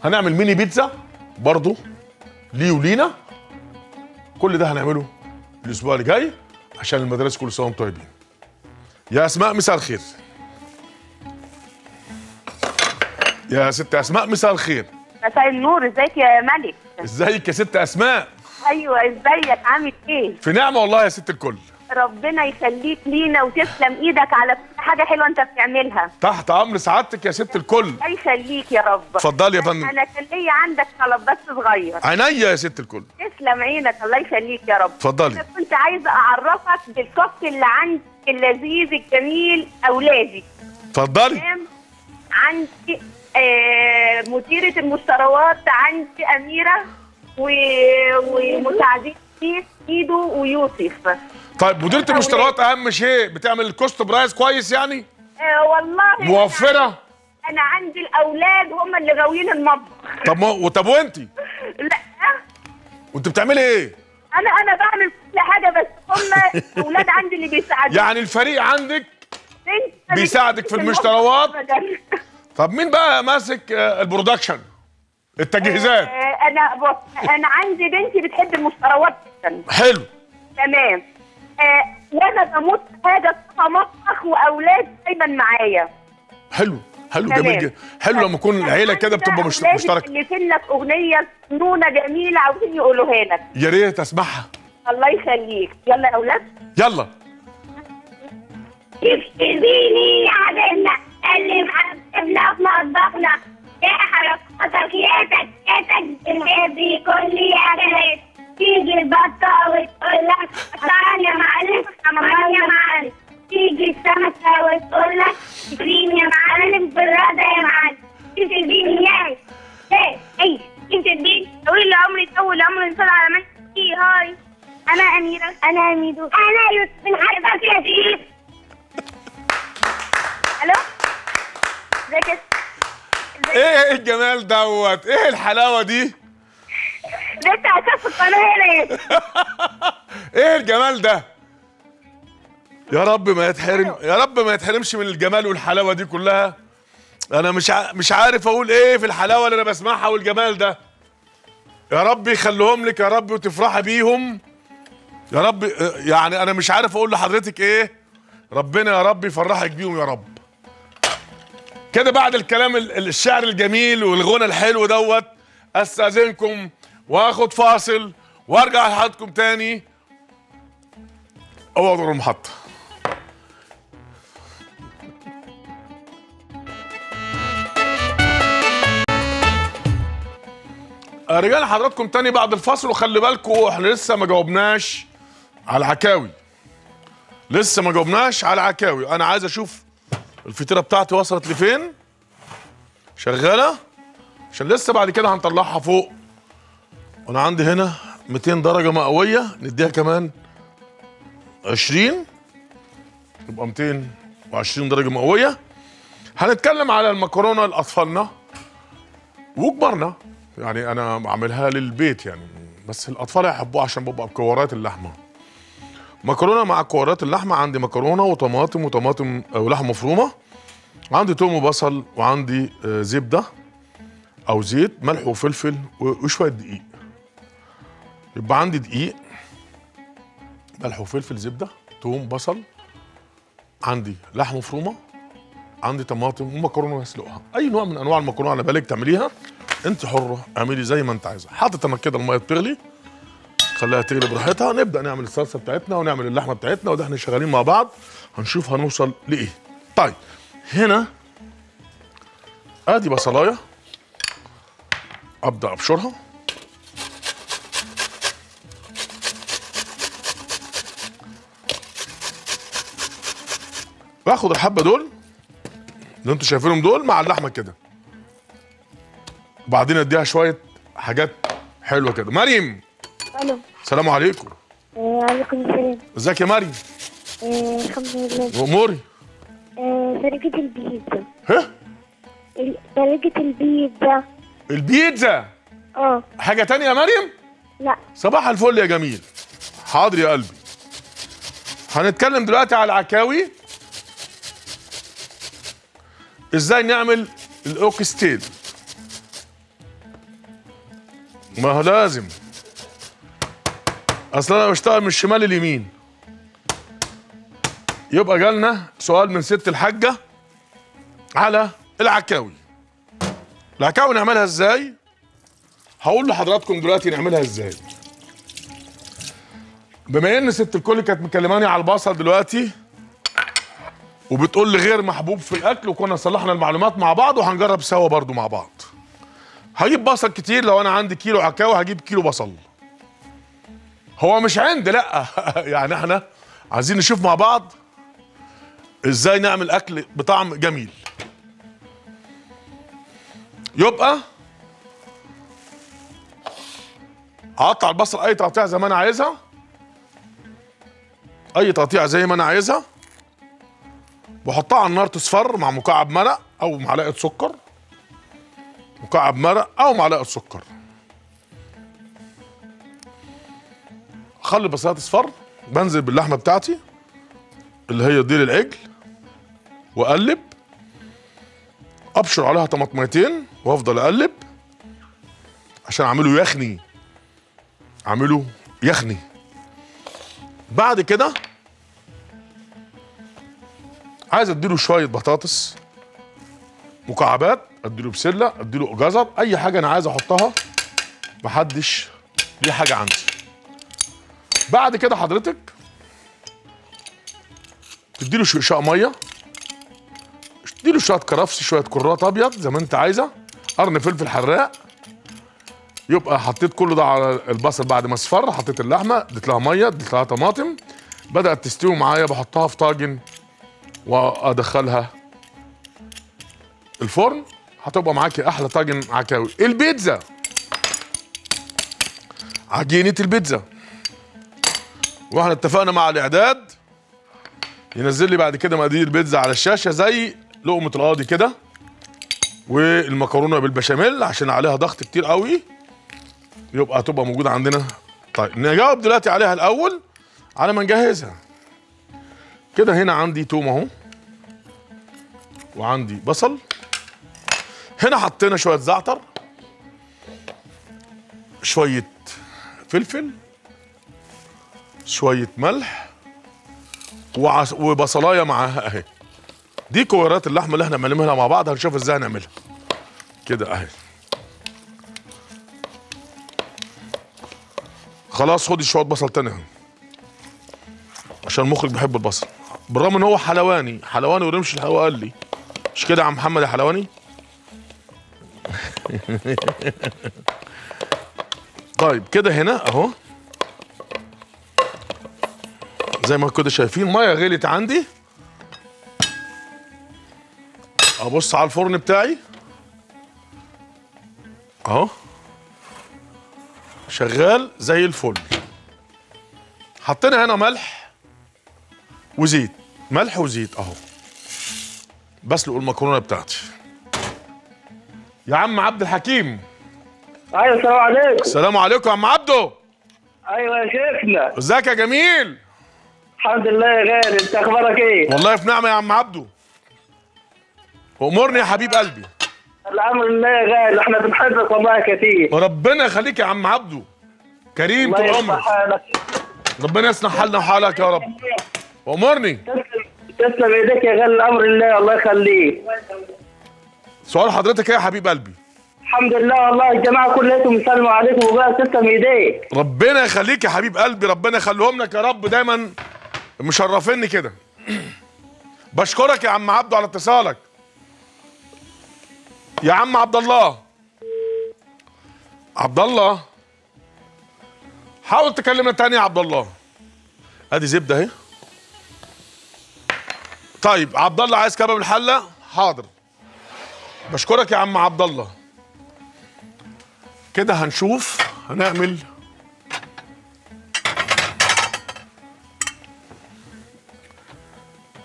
هنعمل ميني بيتزا برضه ليه ولينا. كل ده هنعمله الاسبوع اللي جاي عشان المدارس. كل سنه وانتم طيبين. يا اسماء مساء الخير. يا ست اسماء مساء الخير. مساء النور، ازيك يا ملك؟ ازيك يا ست اسماء؟ ايوه ازيك، عامل ايه؟ في نعمه والله يا ست الكل. ربنا يخليك لينا وتسلم ايدك على كل حاجه حلوه انت بتعملها. تحت امر سعادتك يا ست الكل. الله يخليك يا رب. اتفضلي يا فندم. انا كان ليا عندك طلب بس صغير. عينيا يا ست الكل. تسلم عينك، الله يخليك يا رب. اتفضلي. انا كنت عايزه اعرفك بالكوكتيل اللي عندي اللذيذ الجميل اولادي. اتفضلي. عندي مديره المشتروات، عندي اميره ومساعدين كيس ايده ويوسف. طيب مديرة المشتريات اهم شيء بتعمل الكوست برايس كويس يعني؟ والله موفرة. انا عندي الاولاد هم اللي غاويين المطبخ. طب وانتي؟ لا وانت بتعملي ايه؟ انا بعمل كل حاجه بس هم الاولاد عندي اللي بيساعدوني. يعني الفريق عندك بيساعدك في المشتروات. طب مين بقى ماسك البرودكشن؟ التجهيزات. انا بص انا عندي بنتي بتحب المشتروات جدا. حلو. تمام. وانا بموت حاجه مطبخ واولاد دايما معايا. حلو. حلو جميل جدا. حلو لما يكون العيله كده بتبقى مشتركه. اللي لك اغنيه فنونه جميله عاوزين يقولوها لك. يا ريت اسمعها. الله يخليك. يلا يا اولاد. يلا. شيف شربيني يا حبيبنا اللي محببنا في مطبخنا احرق حركاتك بتحبي كل اكلات تيجي البطه وتقول لك طعم يا معلم حمام يا معلم تيجي السمكه وتقول لك كريم يا معلم براده يا معلم شيف شربيني يعني اي شيف شربيني طويل العمر طول العمر ان شاء الله على منك هاي انا اميره انا اميدو انا يوسف من حبك يا شيف. الو ازيك؟ ايه الجمال دوت؟ ايه الحلاوه دي؟ لسه هشوف القناه هنا. ايه الجمال ده؟ يا رب ما يتحرم، يا رب ما يتحرمش من الجمال والحلاوه دي كلها. انا مش عارف اقول ايه في الحلاوه اللي انا بسمعها والجمال ده. يا رب يخليهم لك يا رب وتفرحي بيهم. يا رب يعني انا مش عارف اقول لحضرتك ايه. ربنا يا رب يفرحك بيهم يا رب. كده بعد الكلام الشعر الجميل والغنى الحلو دوت استاذنكم واخد فاصل وارجع لحضراتكم تاني. اوعوا تروحوا المحطه. رجعنا لحضراتكم تاني بعد الفاصل وخلي بالكم احنا لسه ما جاوبناش على العكاوي. لسه ما جاوبناش على العكاوي، انا عايز اشوف الفطيره بتاعتي وصلت لفين؟ شغاله؟ عشان لسه بعد كده هنطلعها فوق. وانا عندي هنا 200 درجه مئويه نديها كمان 20 يبقى 220 درجه مئويه. هنتكلم على المكرونه لاطفالنا وكبرنا، يعني انا بعملها للبيت يعني بس الاطفال هيحبوها عشان ببقى بكورات اللحمه. مكرونه مع كورات اللحمه، عندي مكرونه وطماطم ولحمه مفرومه، عندي توم وبصل وعندي زبده او زيت ملح وفلفل وشويه دقيق. يبقى عندي دقيق ملح وفلفل زبده توم بصل، عندي لحمه مفرومه، عندي طماطم ومكرونه هسلقها. اي نوع من انواع المكرونه على بالك تعمليها انت حره، اعملي زي ما انت عايزه. حاطط انا كده الميه بتغلي خليها تغلي براحتها، نبدا نعمل الصلصه بتاعتنا ونعمل اللحمه بتاعتنا وده احنا شغالين مع بعض هنشوف هنوصل لايه. طيب هنا ادي بصلايه ابدا ابشرها واخد الحبه دول اللي انتوا شايفينهم دول مع اللحمه كده، وبعدين اديها شويه حاجات حلوه كده. مريم الو السلام عليكم. وعليكم السلام. ازيك يا مريم؟ الحمد لله. واموري؟ طريقة البيتزا. ها؟ طريقة البيتزا. البيتزا؟ حاجة تانية يا مريم؟ لا. صباح الفل يا جميل. حاضر يا قلبي. هنتكلم دلوقتي على العكاوي. ازاي نعمل الاوكستيل؟ ما هو لازم اصل انا بشتغل من الشمال اليمين. يبقى جالنا سؤال من ست الحاجه على العكاوي. العكاوي نعملها ازاي؟ هقول لحضراتكم دلوقتي نعملها ازاي. بما ان ست الكل كانت مكلماني على البصل دلوقتي وبتقول لي غير محبوب في الاكل وكنا صلحنا المعلومات مع بعض وهنجرب سوا برضو مع بعض. هجيب بصل كتير، لو انا عندي كيلو عكاوي هجيب كيلو بصل. هو مش عندي لا يعني احنا عايزين نشوف مع بعض ازاي نعمل اكل بطعم جميل. يبقى اقطع البصل اي تقطيع زي ما انا عايزها، اي تقطيع زي ما انا عايزها، واحطها على النار تصفر مع مكعب مرق او معلقه سكر، مكعب مرق او معلقه سكر. اخلي البصلات تصفر، بنزل باللحمه بتاعتي اللي هي ديل العجل واقلب، ابشر عليها طماطميتين وافضل اقلب عشان اعمله يخني، اعمله يخني. بعد كده عايز اديله شويه بطاطس مكعبات، اديله بسله، اديله جزر، اي حاجه انا عايز احطها، محدش ليه حاجه عندي. بعد كده حضرتك تديله شقشقه ميه، تديله شويه كرفس، شويه كراث ابيض زي ما انت عايزه، قرن فلفل حراق. يبقى حطيت كل ده على البصل بعد ما اصفر، حطيت اللحمه، اديت لها ميه، اديت لها طماطم، بدات تستوي معايا، بحطها في طاجن وادخلها الفرن، هتبقى معاكي احلى طاجن عكاوي. البيتزا، عجينه البيتزا، واحنا اتفقنا مع الاعداد ينزل لي بعد كده مقادير البيتزا على الشاشه زي لقمه القاضي كده، والمكرونه بالبشاميل عشان عليها ضغط كتير قوي، يبقى هتبقى موجوده عندنا. طيب نجاوب دلوقتي عليها الاول على ما نجهزها كده. هنا عندي توم اهو، وعندي بصل، هنا حطينا شويه زعتر، شويه فلفل، شويه ملح، وبصلايه معاها اهي. دي كويرات اللحمه اللي احنا بنعملها مع بعض، هنشوف ازاي هنعملها كده اهي. خلاص خدي شويه بصل تاني اهو، عشان المخرج بيحب البصل، بالرغم ان هو حلواني، حلواني ورمش الحلوه قال لي، مش كده يا عم محمد الحلواني؟ طيب كده هنا اهو، زي ما كده شايفين ميه غليت عندي، ابص على الفرن بتاعي اهو شغال زي الفل. حطينا هنا ملح وزيت، ملح وزيت اهو، بسلق المكرونه بتاعتي. يا عم عبد الحكيم. ايوه السلام عليكم. السلام عليكم يا عم عبده. ايوه يا شيخنا. ازيك يا جميل؟ الحمد لله يا غالي، انت اخبارك ايه؟ والله في نعمه يا عم عبده. امرني يا حبيب قلبي. الامر لله يا غالي، احنا بنحبك والله كتير. وربنا يخليك يا عم عبده، كريم طول عمرك. ربنا يصلح حالنا وحالك يا رب. امرني. تسلم ايديك يا غالي، الامر لله الله يخليك. سؤال حضرتك ايه يا حبيب قلبي؟ الحمد لله والله الجماعه كلهم بيسلموا عليكم وبقى تسلم ايديك. ربنا يخليك يا حبيب قلبي، ربنا يخليهم لك يا رب، دايما مشرفيني كده. بشكرك يا عم عبده على اتصالك. يا عم عبد الله، عبد الله حاول تكلمنا تاني يا عبد الله. ادي زبده اهي. طيب عبد الله عايز كباب الحله؟ حاضر. بشكرك يا عم عبد الله. كده هنشوف هنعمل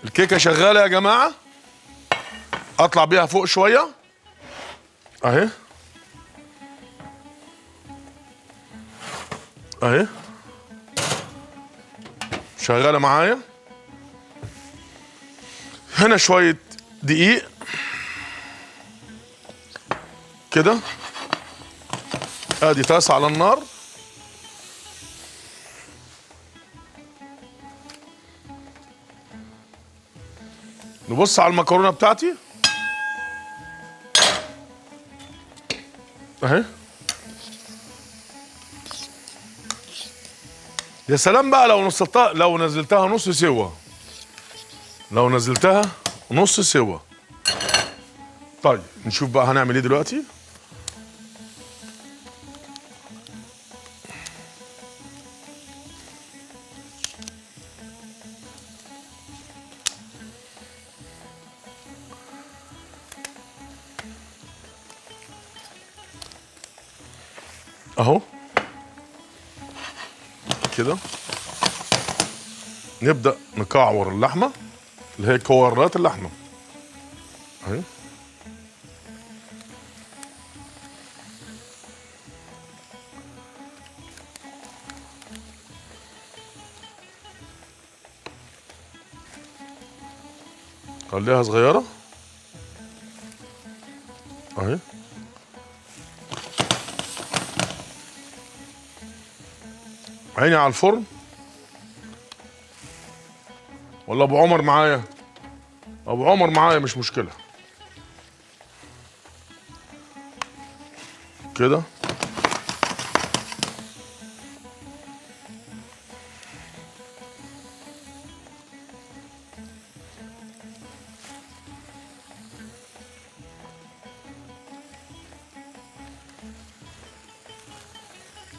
الكيكه. شغاله يا جماعه، اطلع بيها فوق شويه اهي اهي، شغاله معايا. هنا شويه دقيق كده، ادي طاسه على النار، نبص على المكرونه بتاعتي اهي. يا سلام بقى لو نصلتها، لو نزلتها نص سوا، لو نزلتها نص سوا. طيب نشوف بقى هنعمل ايه دلوقتي. اهو كده نبدأ نكعور اللحمة اللي هي كورات اللحمة اهي. خليها صغيرة اهي. عيني على الفرن ولا ابو عمر معايا؟ ابو عمر معايا مش مشكلة. كده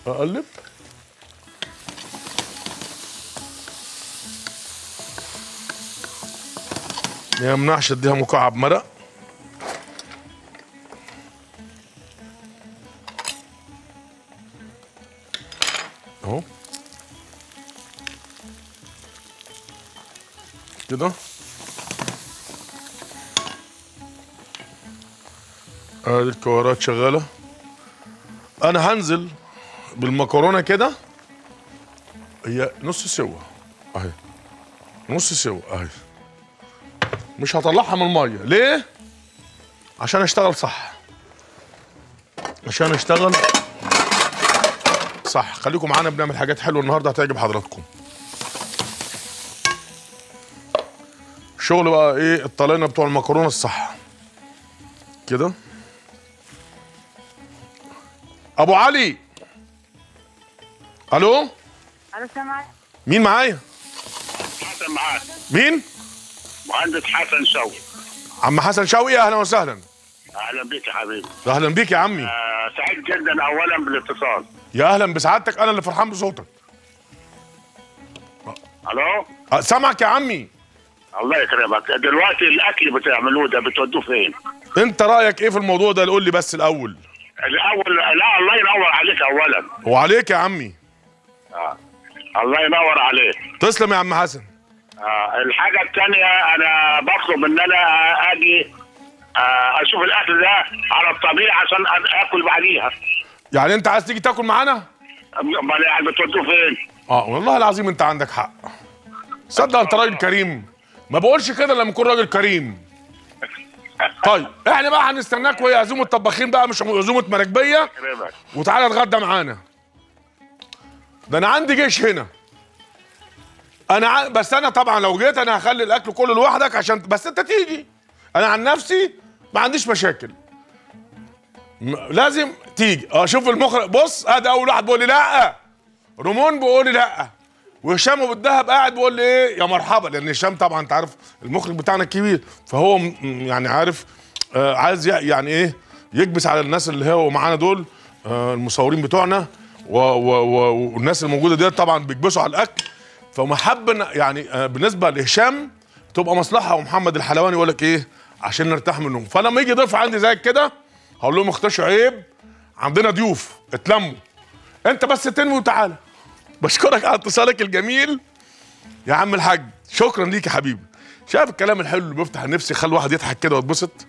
اقلب ما يمنعش اديها مكعب مرق. اهو كده ادي الكوارات شغالة. انا هنزل بالمكرونة كده، هي نص سوا اهي، نص سوا اهي، مش هطلعها من المية. ليه؟ عشان اشتغل صح، عشان اشتغل صح. خليكم معانا، بنعمل حاجات حلوة النهاردة هتعجب حضراتكم. شغل بقى ايه الطلاينة بتوع المكرونة الصح كده. ابو علي، الو. الو سامعك. مين معايا؟ حسن معاك. مين؟ مهندس حسن شوقي. عم حسن شوقي، اهلا وسهلا. اهلا بيك يا حبيبي. اهلا بيك يا عمي. سعيد جدا اولا بالاتصال. يا اهلا بسعادتك، انا اللي فرحان بصوتك. الو. سامعك يا عمي. الله يكرمك. دلوقتي الاكل بتعملوه ده بتودوه فين؟ انت رايك ايه في الموضوع ده؟ قول لي بس الاول. الاول لا، الله ينور عليك اولا. وعليك يا عمي. الله ينور عليك. تسلم يا عم حسن. الحاجة الثانية أنا بطلب إن أنا أجي أشوف الأكل ده على الطبيعة عشان آكل بعديها. يعني أنت عايز تيجي تاكل معانا؟ أمال يعني بتودوه فين؟ والله العظيم أنت عندك حق. صدق أنت راجل كريم. ما بقولش كده لما أكون راجل كريم. طيب إحنا بقى هنستناك، وهي عزومة طباخين بقى مش عزومة مراكبية. وتعالى اتغدى معانا. ده أنا عندي جيش هنا. بس انا طبعا لو جيت انا هخلي الاكل كله لوحدك، عشان بس انت تيجي. انا عن نفسي ما عنديش مشاكل، لازم تيجي. شوف المخرج، بص ادي اول واحد بيقول لي لا، رمون بيقول لي لا، وهشام بالذهب قاعد بيقول لي ايه يا مرحبا، لان هشام طبعا انت عارف المخرج بتاعنا الكبير، فهو يعني عارف عايز يعني ايه يكبس على الناس اللي هو معانا دول، المصورين بتوعنا والناس الموجوده ديت طبعا بيكبسوا على الاكل. فمحب يعني بالنسبه لهشام تبقى مصلحه، ومحمد الحلواني يقول لك ايه عشان نرتاح منهم. فانا لما يجي ضيف عندي زيك كده هقول لهم اختشوا، عيب عندنا ضيوف، اتلموا. انت بس تنوي وتعالى. بشكرك على اتصالك الجميل يا عم الحاج، شكرا ليك يا حبيبي. شايف الكلام الحلو اللي بيفتح النفس يخلي الواحد يضحك كده ويتبسط.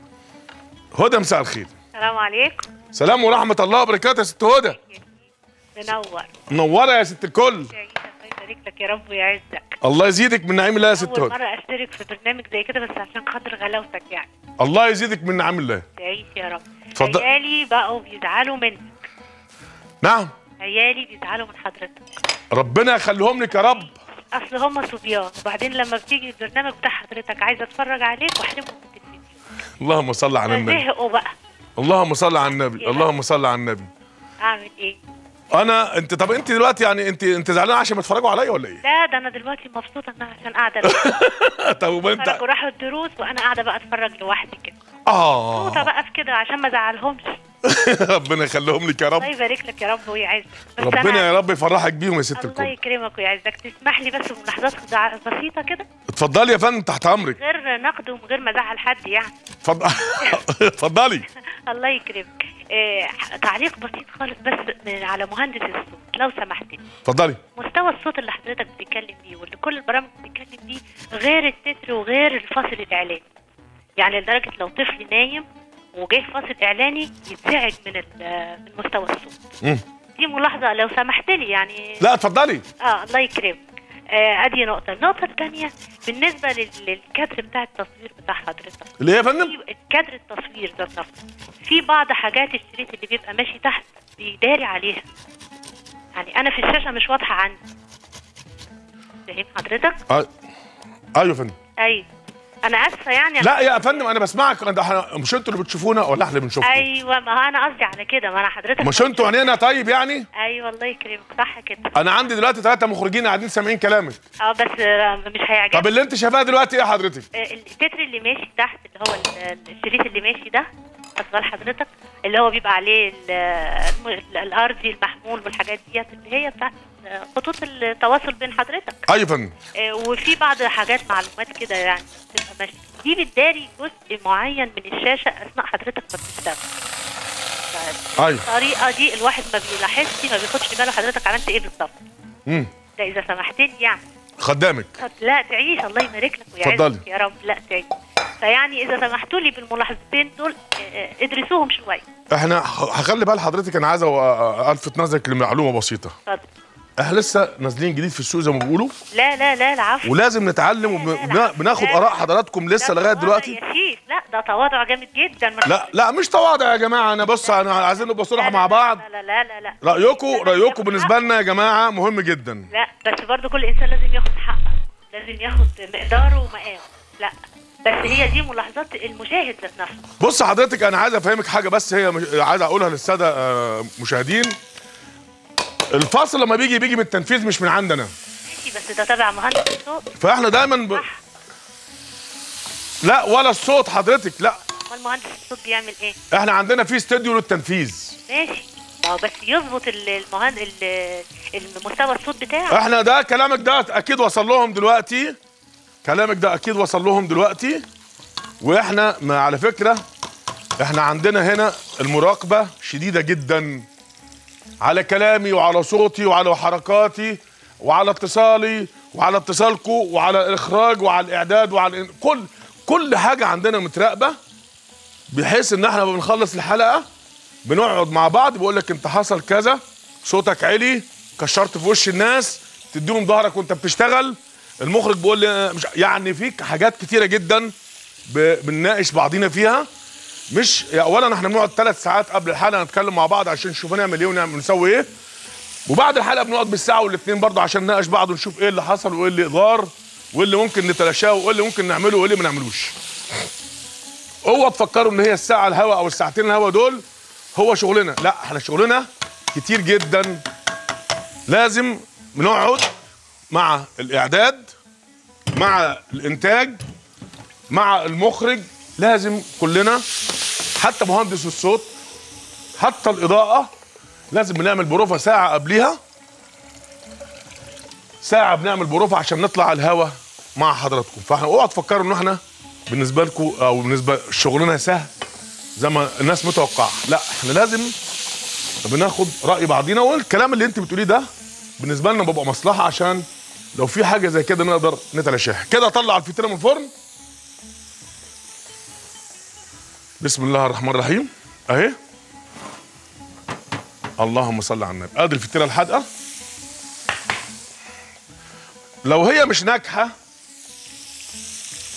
هدى مساء الخير. السلام عليكم. سلام ورحمه الله وبركاته يا ست هدى. منور. منوره يا ست الكل. لك يا رب ويعزك. الله يزيدك من نعيم الله يا ست هدى. أول مرة أشترك في برنامج زي كده، بس عشان خاطر غلاوتك يعني. الله يزيدك من نعيم الله. تعيش يا رب. اتفضل. عيالي بقوا بيزعلوا منك. نعم. عيالي بيزعلوا من حضرتك. ربنا يخليهم لك يا رب. أصل هم صبيان، وبعدين لما بتيجي البرنامج بتاع حضرتك عايزة أتفرج عليك وأحرمهم من التلفزيون. اللهم صل على النبي. زهقوا بقى. اللهم صل على النبي، اللهم صل على النبي. أعمل إيه؟ طب انت دلوقتي يعني انت زعلانه عشان بتتفرجوا عليا ولا ايه؟ لا ده انا دلوقتي مبسوطه ان انا عشان قاعده. طب وما انت راحوا الدروس وانا قاعده بقى اتفرج لوحدي كده. مبسوطه بقى في كده عشان ما ازعلهمش. ربنا يخليهم لك يا رب. الله يبارك لك يا رب ويعزك. ربنا يا رب يفرحك بيهم يا ست الكل. الله يكرمك ويعزك. تسمح لي بس بملاحظات بسيطه كده؟ اتفضلي يا فندم تحت امرك. غير نقد ومن غير ما ازعل حد يعني. اتفضلي. الله يكرمك. تعليق بسيط خالص بس على مهندس الصوت. لو سمحتي. اتفضلي. مستوى الصوت اللي حضرتك بتتكلم بيه واللي كل البرامج بتتكلم بيه غير التتر وغير الفاصل الاعلاني. يعني لدرجه لو طفل نايم وجه فاصل اعلاني يتزعج من مستوى الصوت. دي ملاحظه لو سمحت لي يعني. لا اتفضلي. الله يكرمك. ادي نقطه. النقطه الثانيه بالنسبه للكادر بتاع التصوير بتاع حضرتك اللي هي يا فندم الكادر التصوير ده في بعض حاجات الشريط اللي بيبقى ماشي تحت بيداري عليها، يعني انا في الشاشه مش واضحه عندي. فاهم حضرتك؟ ايوه يا فندم. ايوه انا اسفه يعني. لا يا فندم انا بسمعك، مش انتوا اللي بتشوفونا ولا احنا اللي بنشوفكم؟ ايوه ما انا قصدي على كده، ما انا حضرتك مش انتوا عينينا. طيب يعني ايوه الله يكرمك صح كده. انا عندي دلوقتي 3 مخرجين قاعدين سامعين كلامك. بس مش هيعجبك. طب اللي انت شايفاه دلوقتي ايه حضرتك؟ التتر اللي ماشي تحت اللي هو الشريط اللي ماشي ده اصل حضرتك اللي هو بيبقى عليه الارضي المحمول والحاجات ديت اللي هي بتاعت خطوط التواصل بين حضرتك. ايوه يا فندم. وفي بعض حاجات معلومات كده يعني بتبقى ماشيه دي بتداري جزء معين من الشاشه اثناء حضرتك ما بتشتغل. ايوه الطريقه دي الواحد ما بيلاحظش، ما بياخدش باله حضرتك عملت ايه بالظبط. ده اذا سمحت لي يعني. خدامك. لا تعيش الله يبارك لك ويعزك يا رب. لا تعيش. فيعني اذا سمحتوا لي بالملاحظتين دول ادرسوهم شويه. احنا هخلي بال حضرتك، انا عايز الفت نظرك لمعلومه بسيطه. اتفضل. احنا لسه نازلين جديد في السوق زي ما بيقولوا. لا لا لا العفو. ولازم نتعلم وبناخد اراء حضراتكم لسه لغايه دلوقتي. يا شيخ لا ده تواضع جامد جدا. لا لا مش تواضع يا جماعه، انا بص انا عايزين نبقى صراحه مع بعض. لا لا لا لا رايكم بالنسبه لنا يا جماعه مهم جدا. لا بس برضه كل انسان لازم ياخد حقه، لازم ياخد مقداره ومقامه. لا بس هي دي ملاحظات المشاهد ذات نفسه. بص حضرتك انا عايز افهمك حاجه، بس هي عايز اقولها للساده مشاهدين. الفصل لما بيجي من التنفيذ مش من عندنا. ماشي بس ده تبع مهندس الصوت. فاحنا دايما لا ولا الصوت حضرتك لا. امال مهندس الصوت بيعمل ايه؟ احنا عندنا في استوديو للتنفيذ. ماشي بس يظبط المهندس المستوى الصوت بتاعه. احنا ده كلامك ده اكيد وصل لهم دلوقتي. واحنا ما على فكره احنا عندنا هنا المراقبه شديده جدا على كلامي وعلى صوتي وعلى حركاتي وعلى اتصالي وعلى اتصالكم وعلى الاخراج وعلى الاعداد وعلى كل حاجه عندنا متراقبه، بحيث ان احنا بنخلص الحلقه بنقعد مع بعض بقول لك انت حصل كذا، صوتك عالي، كشرت في وش الناس، تديهم ظهرك وانت بتشتغل، المخرج بيقول لي مش يعني في حاجات كتيره جدا بنناقش بعضينا فيها. مش اولا احنا بنقعد 3 ساعات قبل الحلقه نتكلم مع بعض عشان نشوف هنعمل ايه ونسوي ايه، وبعد الحلقه بنقعد بالساعه والاثنين برضه عشان نناقش بعض ونشوف ايه اللي حصل وايه اللي ضار وايه اللي ممكن نتلاشاه وايه اللي ممكن نعمله وايه اللي ما نعملوش. اوعوا تفكروا ان هي الساعه الهوا او الساعتين الهوا دول هو شغلنا، لا احنا شغلنا كتير جدا. لازم بنقعد مع الاعداد مع الانتاج مع المخرج، لازم كلنا حتى مهندس الصوت حتى الاضاءه لازم بنعمل بروفه ساعه قبليها، ساعه بنعمل بروفه عشان نطلع على الهوا مع حضراتكم. فاحنا اوعوا تفكروا ان احنا بالنسبه لكم او بالنسبه شغلنا سهل زي ما الناس متوقعه، لا احنا لازم بناخد راي بعضينا، والكلام اللي انت بتقوليه ده بالنسبه لنا ببقى مصلحه عشان لو في حاجه زي كده نقدر نتلاشاها. كده اطلع الفطيره من الفرن. بسم الله الرحمن الرحيم. اهي اللهم صل على النبي. ادي الفطيره الحادقه. لو هي مش ناجحه،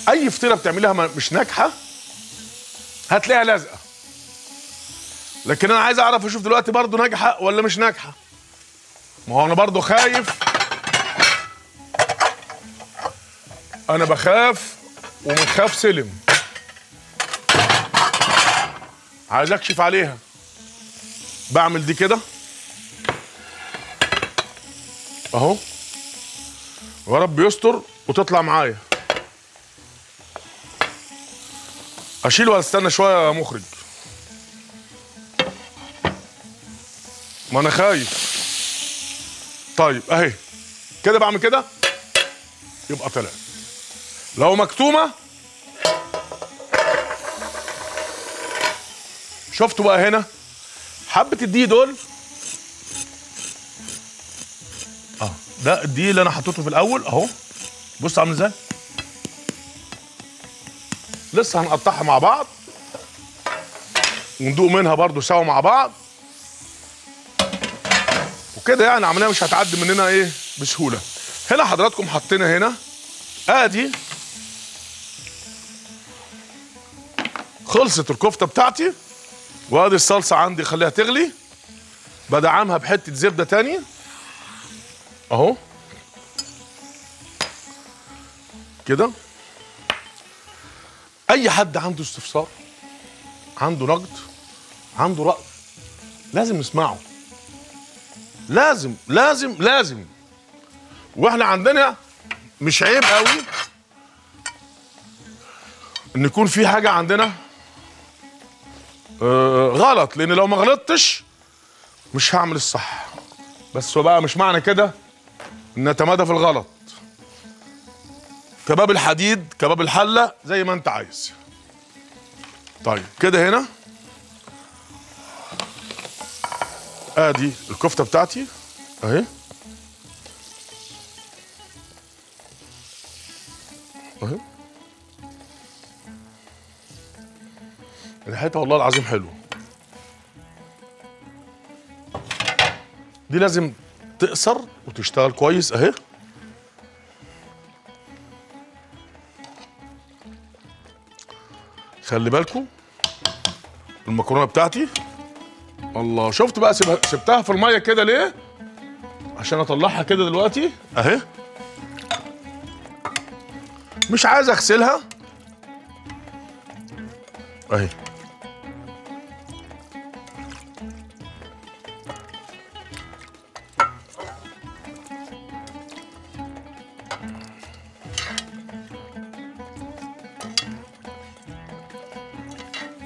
اي فطيره بتعملها مش ناجحه هتلاقيها لازقه، لكن انا عايز اعرف اشوف دلوقتي برضو ناجحه ولا مش ناجحه. ما هو انا برضو خايف، انا بخاف ومن خاف سلم، عايز اكشف عليها. بعمل دي كده اهو، يا رب يستر وتطلع معايا. اشيل ولا استنى شويه يا مخرج؟ ما انا خايف. طيب اهي كده، بعمل كده يبقى طلعت. لو مكتومه شفتوا بقى هنا حبه الدقيق دول ده دي اللي انا حطيته في الاول اهو. بص عامل ازاي. لسه هنقطعها مع بعض وندوق منها برضو سوا مع بعض وكده، يعني عمليه مش هتعدي مننا ايه بسهوله. هنا حضراتكم حطينا هنا ادي خلصت الكفته بتاعتي، وادي الصلصه عندي خليها تغلي، بدعمها بحته زبده تاني اهو كده. اي حد عنده استفسار، عنده نقد، عنده رأي، لازم نسمعه، لازم لازم لازم. واحنا عندنا مش عيب قوي ان يكون في حاجه عندنا غلط، لان لو ما غلطتش مش هعمل الصح. بس بقى مش معنى كده ان نتمادى في الغلط. كباب الحديد، كباب الحله، زي ما انت عايز. طيب كده هنا ادي الكفته بتاعتي اهي اهي. ريحتها والله العظيم حلوه. دي لازم تقصر وتشتغل كويس اهي. خلي بالكم المكرونه بتاعتي. الله، شفت بقى سبتها في الميه كده ليه؟ عشان اطلعها كده دلوقتي اهي. مش عايز اغسلها اهي.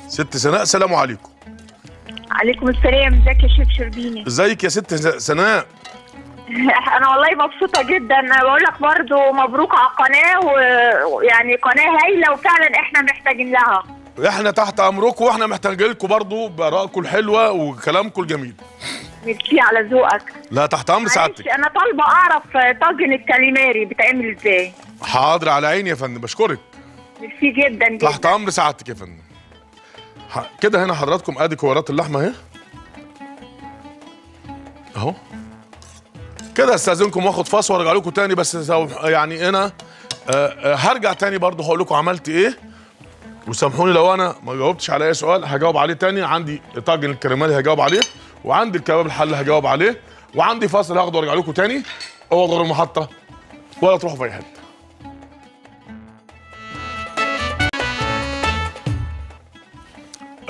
ست سناء السلام عليكم. عليكم السلام، ازيك يا شيف شربيني؟ ازيك يا ست سناء؟ انا والله مبسوطه جدا، بقول لك برضه مبروك على القناه، ويعني قناه هايله وفعلا احنا محتاجين لها. احنا تحت امركم، واحنا محتاجين لكم برضه بارائكم الحلوه وكلامكم الجميل. ميرسي على ذوقك. لا تحت امر سعادتك. انا طالبه اعرف طاجن الكاليماري بيتعمل ازاي. حاضر على عيني يا فندم، بشكرك. ميرسي جدا جدا. تحت امر سعادتك يا فندم. كده هنا حضراتكم ادي كورات اللحمه اهي اهو كده. استاذنكم واخد فاصل وارجع لكم تاني، بس يعني انا هرجع تاني برضه هقول لكم عملت ايه، وسامحوني لو انا ما جاوبتش على اي سؤال هجاوب عليه تاني. عندي طاجن الكراميلي هجاوب عليه، وعندي الكباب الحله هجاوب عليه، وعندي فاصل هاخده وارجع لكم تاني. اوعوا تغيروا المحطه ولا تروحوا في اي حته.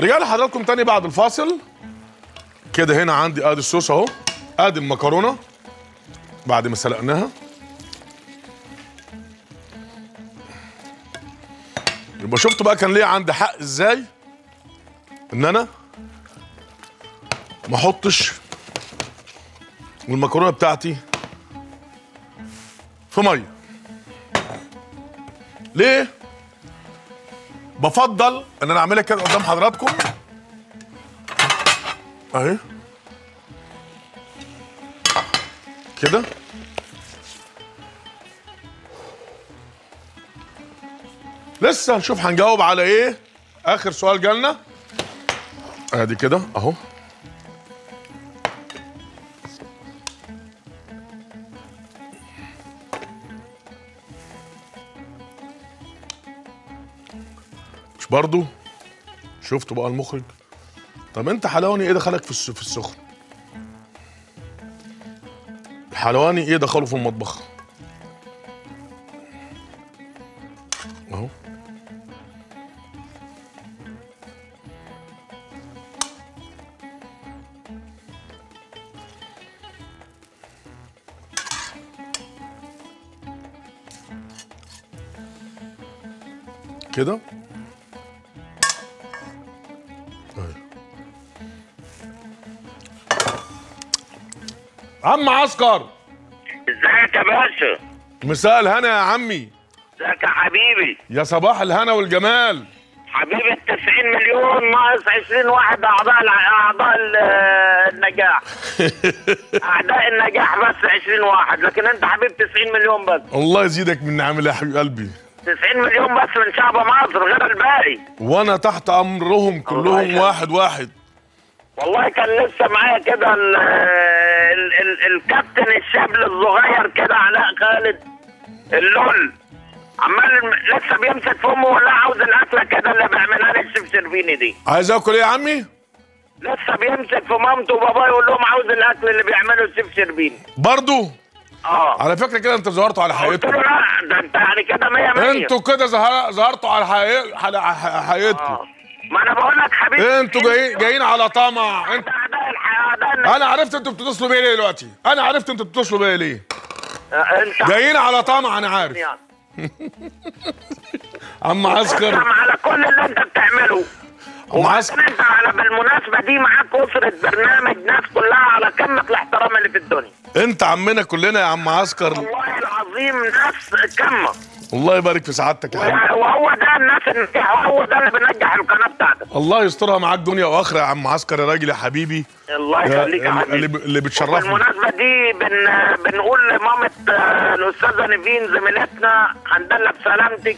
رجعنا لحضراتكم تاني بعد الفاصل. كده هنا عندي ادي الصوص اهو، ادي المكرونه بعد ما سلقناها، يبقى شفتوا بقى كان ليه عندي حق ازاي ان انا ما احطش والمكرونه بتاعتي في ميه. ليه؟ بفضل ان انا اعملها كده قدام حضراتكم اهي كده. لسه هنشوف هنجاوب على ايه. اخر سؤال جالنا ادي كده اهو. برضو شفتوا بقى المخرج. طب انت حلواني ايه دخلك في السخن؟ الحلواني ايه دخله في المطبخ؟ اهو كده عم عسكر. ازيك يا باشا؟ مساء الهنا يا عمي. ازيك يا حبيبي؟ يا صباح الهنا والجمال. حبيبي 90 مليون ناقص 20 واحد اعضاء النجاح. اعداء النجاح بس 20 واحد، لكن انت حبيب 90 مليون بس. الله يزيدك من نعمل يا حبيب قلبي. 90 مليون بس من شعب مصر غير الباقي. وانا تحت امرهم كلهم واحد واحد. والله كان لسه معايا كده الكابتن الشاب الصغير كده علاء خالد اللول عمال لسه بيمسك في امه ولا عاوز الاكله كده اللي بيعملها لي الشيف شربيني دي. عايز اكل ايه يا عمي؟ لسه بيمسك في مامته وباباه يقول لهم عاوز الاكل اللي بيعمله الشيف شربيني. برضه؟ اه. على فكره كده انت ظهرتوا على حقيقتكم. قلت له لا ده انت يعني كده 100 100. انتوا كده ظهرتوا على حقيقتكم. ما انا بقول لك حبيبي انتوا جايين على طمع. انت انا عرفت انتوا بتتصلوا بيا ليه دلوقتي. انا عرفت انتوا بتتصلوا بيا ليه. انت جايين على طمع انا عارف. عم عسكر على كل اللي انت بتعمله. عم عسكر انت على بالمناسبه دي معاك اسره برنامج ناس كلها على قمه الاحترام اللي في الدنيا. انت عمنا كلنا يا عم عسكر والله العظيم ناس قمه. الله يبارك في سعادتك يا حبيبي. وهو ده الناس هو ده اللي بينجح القناه بتاعتك. الله يسترها معاك دنيا واخره يا عم عسكر يا راجل يا حبيبي. الله يخليك يا حبيبي اللي بتشرفنا. بالمناسبه دي بنقول لمامه الاستاذه نيفين زميلتنا هندلها بسلامتك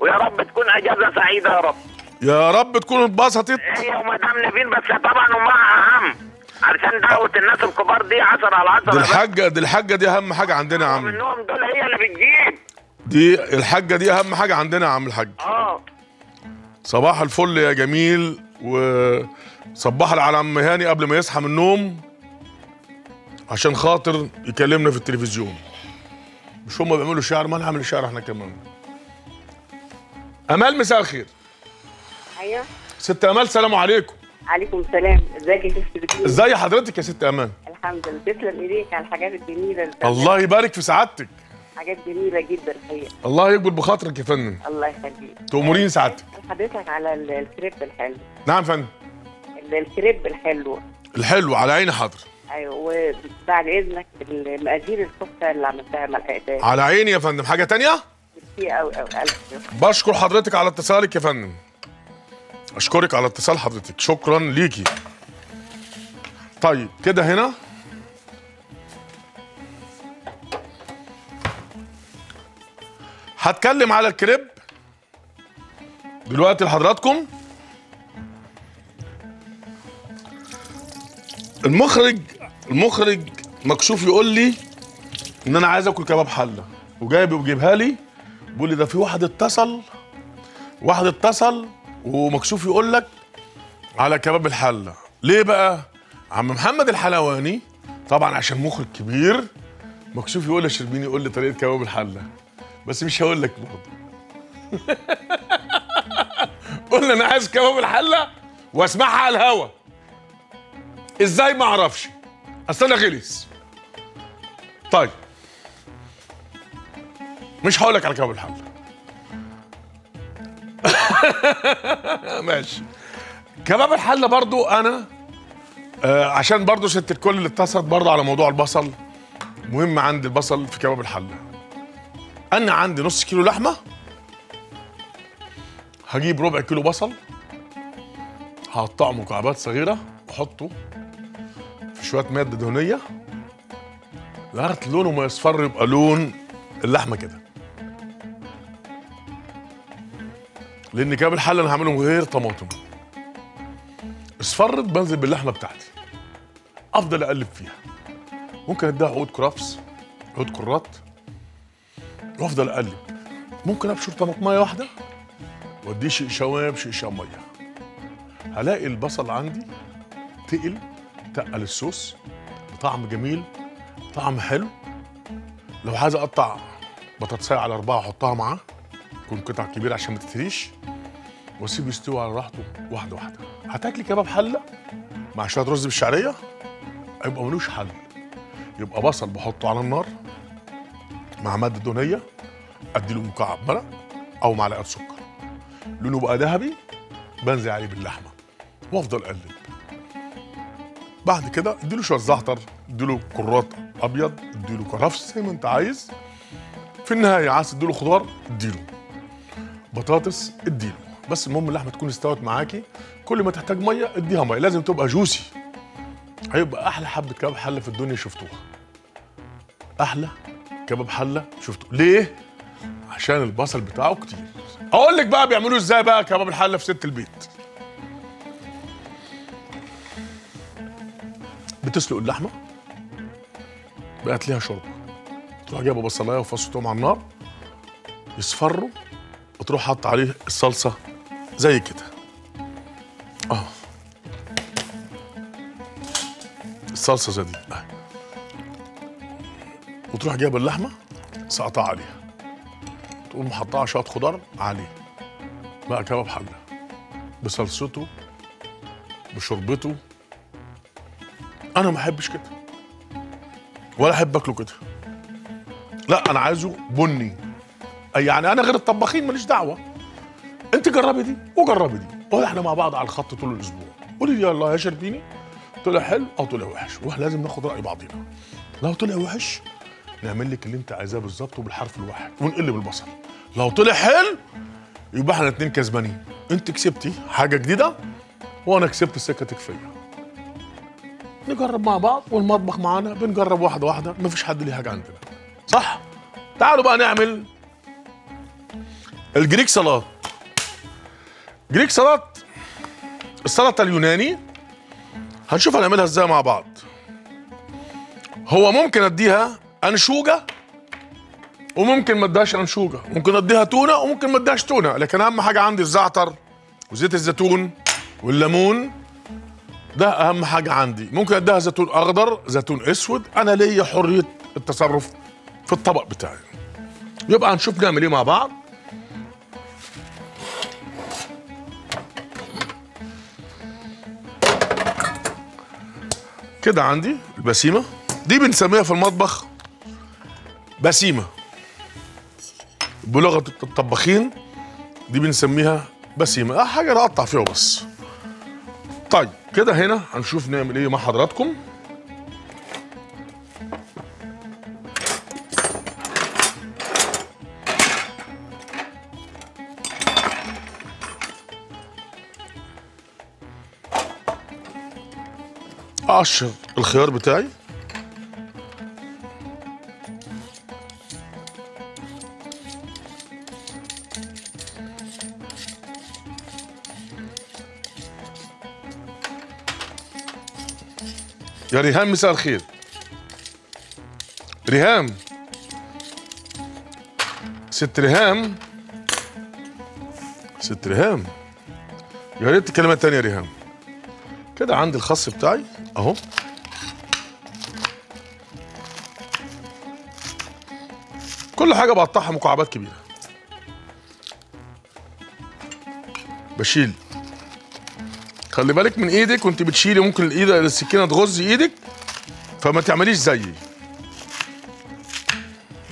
ويا رب تكون اجازه سعيده يا رب. يا رب تكون اتبسطت. هي ومدام نيفين بس طبعا امها اهم علشان دعوه الناس الكبار دي 10 على 10. دي الحاجه دي اهم حاجه عندنا يا عم. منهم دول هي اللي بتجيب. دي الحاجة دي أهم حاجة عندنا يا عم الحاج. صباح الفل يا جميل وصباح على عم هاني قبل ما يصحى من النوم عشان خاطر يكلمنا في التلفزيون. مش هم بيعملوا شعر؟ ما نعمل شعر احنا كمان. أمال مساء الخير. أيوه ست أمال سلام عليكم. عليكم السلام، ازيك يا ست شربيني؟ ازي حضرتك يا ست أمال؟ الحمد لله. تسلم إيديك على الحاجات الجميلة. الله يبارك في سعادتك. حاجات جميله جدا الحقيقه. الله يقبل بخاطرك يا فندم. الله يخليك. تأمرين سعادتك. حضرتك على الكريب الحلو. نعم يا فندم. الكريب الحلو. الحلو على عيني حاضر. ايوه وبعد اذنك المقادير الكفته اللي عملتها ما لحقتهاش. على عيني يا فندم، حاجه ثانيه؟ كتير قوي قوي. الف شكر. بشكر حضرتك على اتصالك يا فندم. اشكرك على اتصال حضرتك، شكرا ليكي. طيب كده هنا هتكلم على الكريب دلوقتي لحضراتكم. المخرج مكشوف يقول لي ان انا عايز اكل كباب حله وجايبها لي بيقول لي ده في واحد اتصل ومكشوف يقول لك على كباب الحله. ليه بقى؟ عم محمد الحلواني طبعا عشان مخرج كبير مكشوف يقول لي شربيني يقول لي طريقه كباب الحله بس مش هقول لك برضه. قلنا انا عايز كباب الحله واسمعها على الهوا. ازاي ما اعرفش؟ اصل انا غلس. طيب مش هقول لك على كباب الحله. ماشي. كباب الحله برضه انا عشان برضه ست الكل اللي اتصلت برضه على موضوع البصل. مهم عندي البصل في كباب الحله. أنا عندي نص كيلو لحمة، هجيب ربع كيلو بصل هقطعه مكعبات صغيرة وأحطه في شوية مادة دهنية لغاية لونه ما يصفر يبقى لون اللحمة كده، لأن كباب الحلة أنا هعمله من غير طماطم. اصفرت بنزل باللحمة بتاعتي أفضل أقلب فيها، ممكن أديها عود كرفس عود كرات وافضل اقلب. ممكن ابشر طماطمايه واحده واديه شقشاويه بشقشاو ميه. هلاقي البصل عندي تقل الصوص بطعم جميل طعم حلو. لو عايز اقطع بطاطسايه على 4 واحطها معاه تكون قطع كبيره عشان ما تتهريش واسيبه يستوي على راحته واحده واحده. هتاكلي كباب حله مع شويه رز بالشعريه هيبقى ملوش حل. يبقى بصل بحطه على النار مع ماده دهنيه اديله مكعب مرق او معلقه سكر. لونه بقى ذهبي بنزل عليه باللحمه وافضل اقلب. بعد كده اديله شويه زعتر، اديله كرات ابيض، اديله كرفس زي ما انت عايز. في النهايه عايز تديله خضار اديله، بطاطس اديله، بس المهم اللحمه تكون استوت معاكي. كل ما تحتاج ميه اديها ميه، لازم تبقى جوسي. هيبقى احلى حبه كباب حله في الدنيا شفتوها. احلى كباب حله شفتوه. ليه؟ عشان البصل بتاعه كتير. اقول لك بقى بيعملوه ازاي بقى كباب الحله في ست البيت. بتسلق اللحمه بقت ليها شوربه، تروح جايبه بصلايه وفص توم على النار يصفروا، وتروح حاطه عليه الصلصه زي كده اهو، الصلصه زي دي اهي، وتروح جايبه اللحمه سقطها عليها، تقوم حطها شويه خضار عليه، بقى كباب حله بصلصته بشوربته. انا ما احبش كده ولا احب اكله كده، لا انا عايزه بني. اي يعني انا غير الطباخين ماليش دعوه، انت جربي دي وجربي دي، واحنا مع بعض على الخط طول الاسبوع. قولي لي يلا يا شربيني طلع حلو او طلع وحش، واحنا لازم ناخد راي بعضينا. لو طلع وحش نعمل لك اللي انت عايزاه بالظبط وبالحرف الواحد ونقلب البصل. لو طلع حلو يبقى احنا الاثنين كسبانين، انت كسبتي حاجه جديده وانا كسبت سكه تكفيه. نجرب مع بعض والمطبخ معانا، بنجرب واحده واحده، مفيش حد ليه حاجه عندنا. صح؟ تعالوا بقى نعمل الجريك سلطه. جريك سلطه، السلطه اليوناني، هنشوف هنعملها ازاي مع بعض. هو ممكن اديها انشوجه وممكن ما اديهاش انشوجه، ممكن اديها تونه وممكن ما اديهاش تونه، لكن اهم حاجه عندي الزعتر وزيت الزيتون والليمون، ده اهم حاجه عندي. ممكن اديها زيتون اخضر زيتون اسود، انا ليا حريه التصرف في الطبق بتاعي. يبقى هنشوف نعمل ايه مع بعض. كده عندي البسيمه دي، بنسميها في المطبخ بسيمه، بلغه الطباخين دي بنسميها بسيمه، حاجه نقطع فيها بس. طيب كده هنا هنشوف نعمل ايه مع حضراتكم. اقشر الخيار بتاعي، يا ريهام مساء الخير. ريهام، ست ريهام، ست ريهام، يا ريت كلمة تانية يا ريهام. كده عندي الخس بتاعي اهو، كل حاجة بقطعها مكعبات كبيرة، بشيل. خلي بالك من ايدك وانت بتشيلي، ممكن الايد السكينه تغز ايدك، فما تعمليش زيي.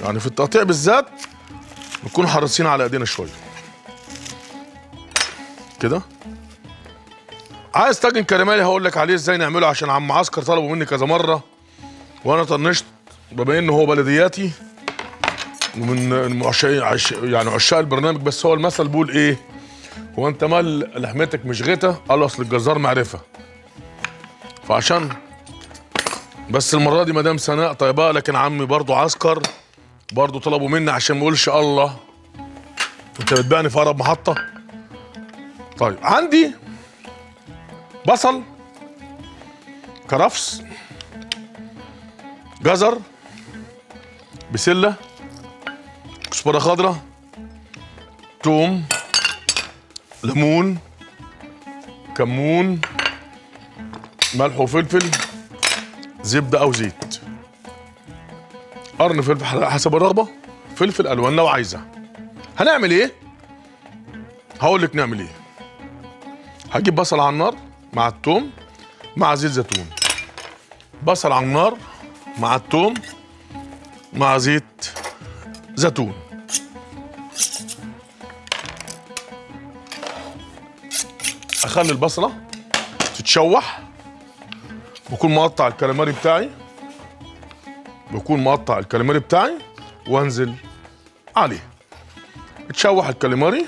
يعني في التقطيع بالذات نكون حريصين على ايدينا شويه. كده عايز طاجن كراميلي، هقول لك عليه ازاي نعمله عشان عم عسكر طلبوا مني كذا مره وانا طنشت، بما انه هو بلدياتي ومن عشاق البرنامج. بس هو المثل بيقول ايه؟ هو انت مال لحمتك مش غتا؟ قالوا اصل الجزار معرفه. فعشان بس المره دي مدام سناء طيبه، لكن عمي برضو عسكر برضو طلبوا مني عشان ما اقولش الله انت بتبيعني في اقرب محطه. طيب عندي بصل، كرفس، جزر، بسله، كزبره خضراء، توم، ليمون، كمون، ملح وفلفل، زبدة أو زيت، قرن فلفل حسب الرغبة، فلفل ألوان لو عايزة. هنعمل إيه؟ هقول لك نعمل إيه. هجيب بصل على النار مع التوم مع زيت زيتون، بصل على النار مع التوم مع زيت زيتون. اخلي البصله تتشوح، بكون مقطع الكالاماري بتاعي، بكون مقطع الكالاماري بتاعي وانزل عليه. اتشوح الكالاماري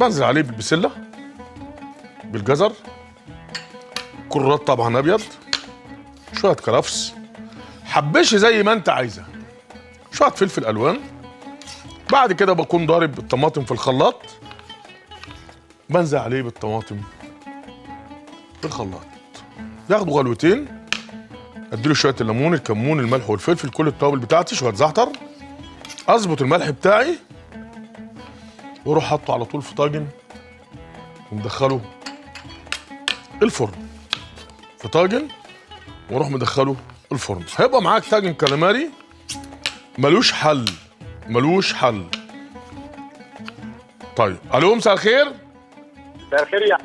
بنزل عليه بالبسله بالجزر، كرات طبعا ابيض، شويه كرفس، حبش زي ما انت عايزه، شويه فلفل الوان. بعد كده بكون ضارب الطماطم في الخلاط، بنزل عليه بالطماطم في الخلاط، ياخدوا غلوتين، اديله شويه الليمون الكمون الملح والفلفل، كل التوابل بتاعتي، شويه زعتر، اظبط الملح بتاعي واروح حاطه على طول في طاجن ومدخله الفرن، في طاجن واروح مدخله الفرن. هيبقى معاك طاجن كاليماري ملوش حل، ملوش حل. طيب الو، مساء الخير. مساء الخير يا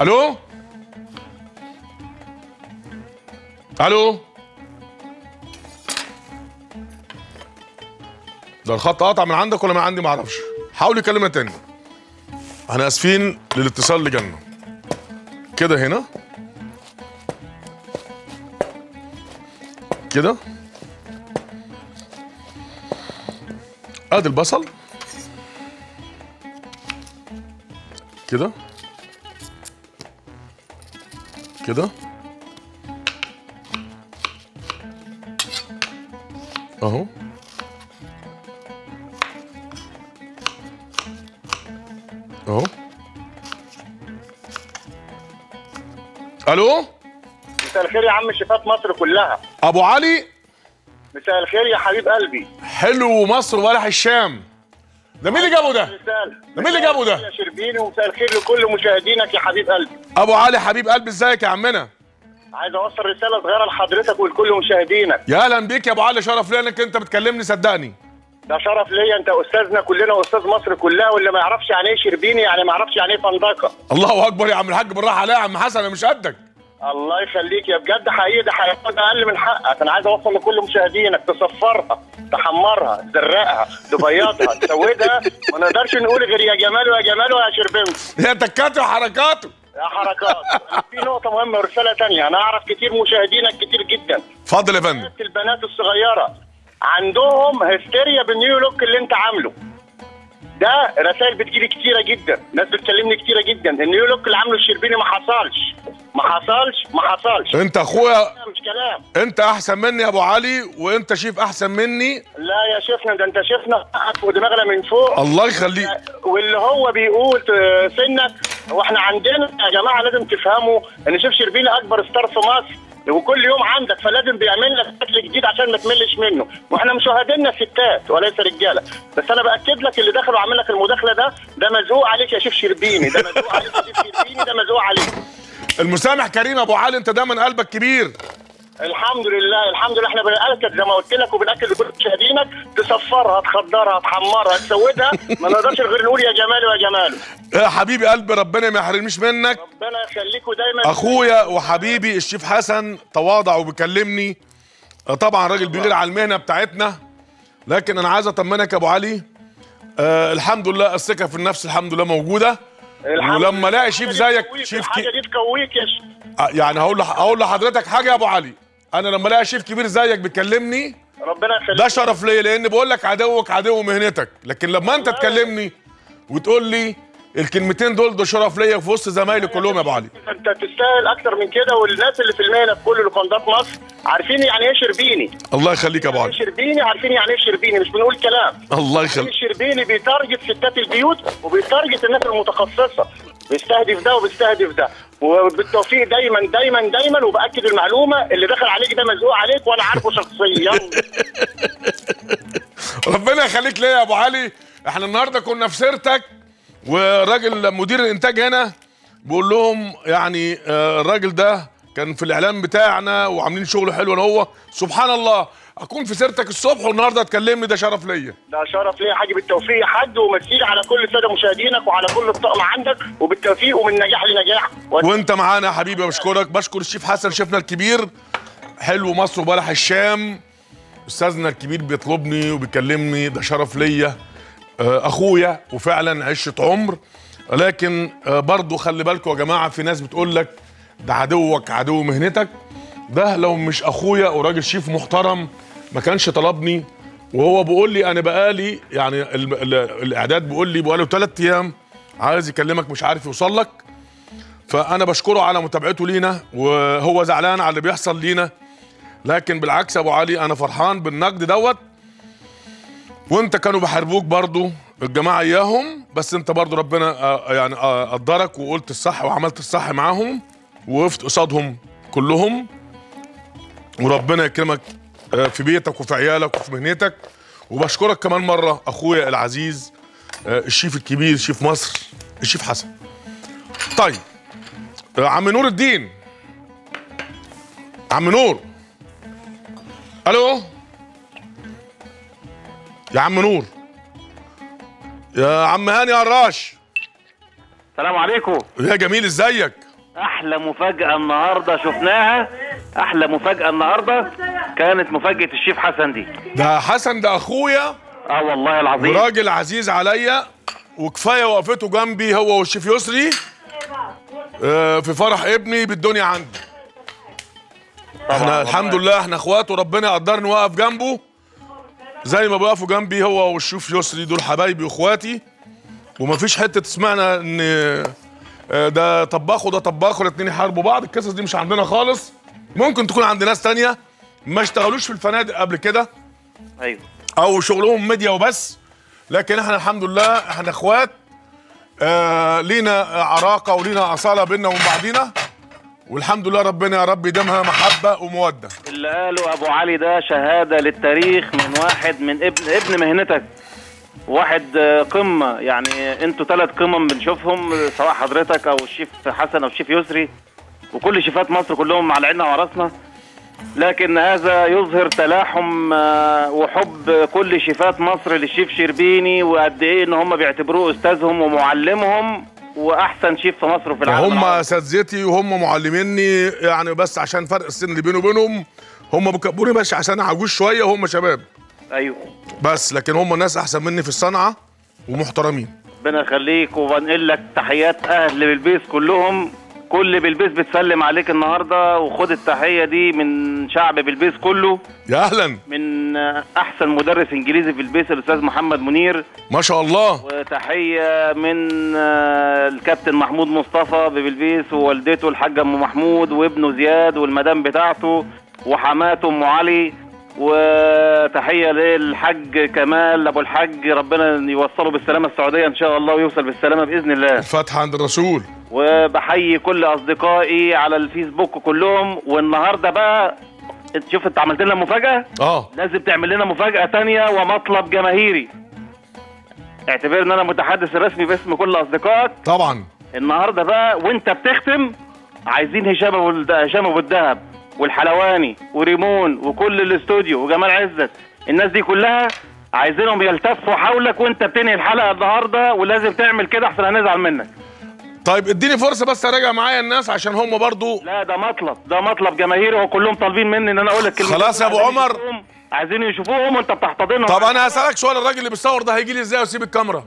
الو. الو، ده الخط قطع من عندك ولا من عندي؟ معرفش، حاولي كلمه تاني. احنا اسفين للاتصال لجنه كده، هنا كده. ادي البصل كده كده اهو، اهو. الو، مساء الخير يا عم شيفات مصر كلها. ابو علي، مساء الخير يا حبيب قلبي. حلو مصر وبلح الشام. ده مين اللي جابه ده؟ ده مين اللي جابه ده؟ مساء الخير يا شربيني، ومساء الخير لكل مشاهدينك يا حبيب قلبي. ابو علي حبيب قلبي، ازيك يا عمنا؟ عايز اوصل رساله صغيره لحضرتك ولكل مشاهدينك. يا اهلا بيك يا ابو علي، شرف ليا انك انت بتكلمني، صدقني ده شرف ليا، انت استاذنا كلنا واستاذ مصر كلها، واللي ما يعرفش يعني ايه شربيني يعني ما يعرفش يعني ايه فندقه. الله اكبر يا عم الحاج، بالراحه عليا يا عم حسن، انا مش قدك. الله يخليك يا، بجد حقيقي ده حيوان اقل من حقك. انا عايز اوصل لكل مشاهدينك، تصفرها، تحمرها، تزرقها، تبيضها، تسودها، ما نقدرش نقول غير يا جمال ويا جمال ويا شربيني، يا تكاته وحركاته يا حركات. في نقطة مهمة ورسالة تانية، أنا أعرف كتير مشاهدينك كتير جدا. اتفضل يا فندم. البنات الصغيرة عندهم هستيريا بالنيو لوك اللي أنت عامله. ده رسائل بتجيلي كتيرة جدا، ناس بتكلمني كتيرة جدا، النيو لوك اللي عامله الشربيني ما حصلش، ما حصلش، ما حصلش. أنت أخويا مش كلام، أنت أحسن مني يا أبو علي، وأنت شيف أحسن مني. لا يا شيفنا، ده أنت شيفنا حقك ودماغنا من فوق. الله يخليك. واللي هو بيقول سنك، واحنا عندنا يا جماعه لازم تفهموا ان شيف شربيني اكبر ستار في مصر، وكل يوم عندك، فلازم بيعمل لك شكل جديد عشان ما تملش منه، واحنا مشاهدينا ستات وليس رجاله، بس انا باكد لك اللي داخل وعامل لك المداخله ده مزوق عليك يا شيف شربيني، ده مزوق عليك يا شيف شربيني، ده مزوق عليك. المسامح كريم ابو علي، انت ده من قلبك كبير. الحمد لله الحمد لله، احنا بنأكد زي ما قلت لك، وبنأكد لكل مشاهدينك، تصفرها، تخضرها، تحمرها، تسودها، ما نقدرش غير نقول يا جمال ويا جمال. يا حبيبي قلبي، ربنا ما يحرمنيش منك، ربنا يخليك دايما اخويا وحبيبي. الشيف حسن تواضع وبيكلمني، طبعا راجل بيغير على المهنه بتاعتنا، لكن انا عايز اطمنك يا ابو علي، الحمد لله الثقه في النفس الحمد لله موجوده، ولما الاقي شيف زيك شيف حاجه دي تقويك يا شيف. يعني هقول لحضرتك حاجه يا ابو علي، انا لما الاقي شيف كبير زيك بيكلمني ربنا يخليك، ده شرف ليا، لان بقول لك عدوك عدو مهنتك، لكن لما انت تكلمني وتقول لي الكلمتين دول، ده شرف ليا في وسط زمايلي كلهم يا ابو علي. انت تستاهل اكتر من كده، والناس اللي في المهنه في كل لوكندات مصر عارفين يعني ايه شربيني. الله يخليك يا ابو علي. شربيني عارفين يعني ايه شربيني، مش بنقول كلام. الله يخليك. شربيني بيتارجت ستات البيوت، وبيتارجت الناس المتخصصه، بيستهدف ده وبيستهدف ده، وبالتوفيق دايما دايما دايما، وباكد المعلومه اللي دخل عليك ده مزقوق عليك، وانا عارفه شخصيا. ربنا يخليك ليا يا ابو علي. احنا النهارده كنا في سيرتك، وراجل مدير الانتاج هنا بقول لهم يعني الراجل ده كان في الاعلام بتاعنا وعاملين شغل حلو، انا هو سبحان الله اكون في سيرتك الصبح والنهارده تكلمني، ده شرف ليا. ده شرف ليا يا حاج، بالتوفيق يا حاج، ومسير على كل الساده مشاهدينك وعلى كل الطاقم عندك، وبالتوفيق ومن نجاح لنجاح. وانت معانا يا حبيبي، بشكرك، بشكر الشيف حسن شيفنا الكبير، حلو مصر وبلح الشام، استاذنا الكبير بيطلبني وبيكلمني، ده شرف ليا، اخويا وفعلا عشره عمر. لكن برضو خلي بالكم يا جماعه، في ناس بتقول لك ده عدوك عدو مهنتك، ده لو مش اخويا وراجل شيف محترم ما كانش طلبني، وهو بيقول لي انا بقالي يعني الاعداد بيقول لي بقاله 3 ايام عايز يكلمك مش عارف يوصل لك. فأنا بشكره على متابعته لينا، وهو زعلان على اللي بيحصل لينا، لكن بالعكس أبو علي أنا فرحان بالنقد دوت. وأنت كانوا بحاربوك برضو الجماعة إياهم، بس أنت برضو ربنا يعني قدرك وقلت الصح وعملت الصح معاهم ووقفت قصادهم كلهم، وربنا يكرمك في بيتك وفي عيالك وفي مهنتك. وبشكرك كمان مرة أخويا العزيز الشيف الكبير شيف مصر الشيف حسن. طيب عم نور الدين، عم نور، الو يا عم نور، يا عم هاني قراش، السلام عليكم يا جميل، ازيك؟ احلى مفاجأة النهارده شفناها، احلى مفاجأة النهارده كانت مفاجأة الشيف حسن دي. ده حسن ده اخويا، اه والله العظيم، راجل عزيز عليا، وكفايه وقفته جنبي هو والشيف يسري في فرح ابني بالدنيا عندي. احنا الحمد لله احنا اخوات، وربنا يقدرني واقف جنبه زي ما بيقفوا جنبي هو والشيف يسري، دول حبايبي واخواتي، ومفيش حته سمعنا ان ده طباخ وده طباخ والاتنين يحاربوا بعض. القصص دي مش عندنا خالص، ممكن تكون عند ناس تانيه ما اشتغلوش في الفنادق قبل كده، ايوه، او شغلهم ميديا وبس، لكن احنا الحمد لله احنا اخوات، لينا عراقه ولينا اصاله بينا ومن بعضينا، والحمد لله ربنا يا رب يديمها محبه وموده. اللي قاله ابو علي ده شهاده للتاريخ من واحد من ابن مهنتك، واحد قمه، يعني انتوا ثلاث قمم بنشوفهم، سواء حضرتك او الشيف حسن او الشيف يسري وكل شيفات مصر كلهم على عيننا وراسنا، لكن هذا يظهر تلاحم وحب كل شيفات مصر للشيف شربيني، وقد ايه ان هم بيعتبروه استاذهم ومعلمهم واحسن شيف في مصر وفي العالم. هم اساتذتي وهم معلميني، يعني بس عشان فرق السن اللي بيني وبينهم هم بيكبروني ماشي عشان عجوز شويه وهم شباب، ايوه، بس لكن هم ناس احسن مني في الصنعه ومحترمين. ربنا يخليك، وبنقل لك تحيات اهل بلبيس كلهم، كل بلبيس بتسلم عليك النهارده، وخد التحيه دي من شعب بلبيس كله. يا اهلا، من احسن مدرس انجليزي في بلبيس الاستاذ محمد منير، ما شاء الله، وتحيه من الكابتن محمود مصطفى ببلبيس، ووالدته الحاجه ام محمود، وابنه زياد، والمدام بتاعته، وحماته ام علي، وتحيه للحاج كمال ابو الحاج، ربنا يوصله بالسلامه السعوديه ان شاء الله، ويوصل بالسلامه باذن الله، الفاتحه عند الرسول. وبحيي كل اصدقائي على الفيسبوك كلهم. والنهارده بقى شوف انت عملت لنا مفاجاه، لازم تعمل لنا مفاجاه ثانيه ومطلب جماهيري. اعتبر ان انا متحدث رسمي باسم كل اصدقائك طبعا. النهارده بقى وانت بتختم عايزين هشام ابو الدهب والحلواني وريمون وكل الاستوديو وجمال عزت، الناس دي كلها عايزينهم يلتفوا حولك وانت بتنهي الحلقه النهارده، ولازم تعمل كده احسن هنزعل منك. طيب اديني فرصه بس اراجع معايا الناس عشان هم برضو، لا ده مطلب، ده مطلب جماهيري، وكلهم طالبين مني ان انا اقول لك كلمه. خلاص يا ابو عمر، عايزين يشوفوهم وانت بتحتضنهم. طب انا هسالك سؤال، الراجل اللي بيصور ده هيجي لي ازاي ويسيب الكاميرا؟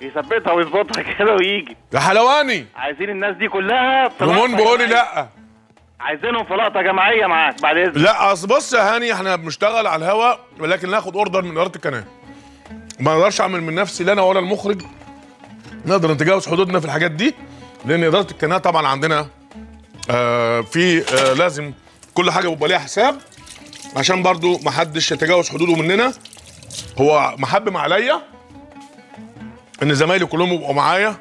يثبتها ويظبطها كده ويجي. يا حلواني، عايزين الناس دي كلها. ريمون بيقول لي لا، عايزينهم في لقطه جماعيه معاك بعد اذنك. لا اصل بص يا هاني، احنا بنشتغل على الهوا، ولكن ناخد اوردر من اداره القناه، ما اقدرش اعمل من نفسي لا انا ولا المخرج نقدر نتجاوز حدودنا في الحاجات دي، لان اداره القناه طبعا عندنا لازم كل حاجه بيبقى ليها حساب، عشان برضو ما حدش يتجاوز حدوده مننا. هو محبم عليا ان زمايلي كلهم يبقوا معايا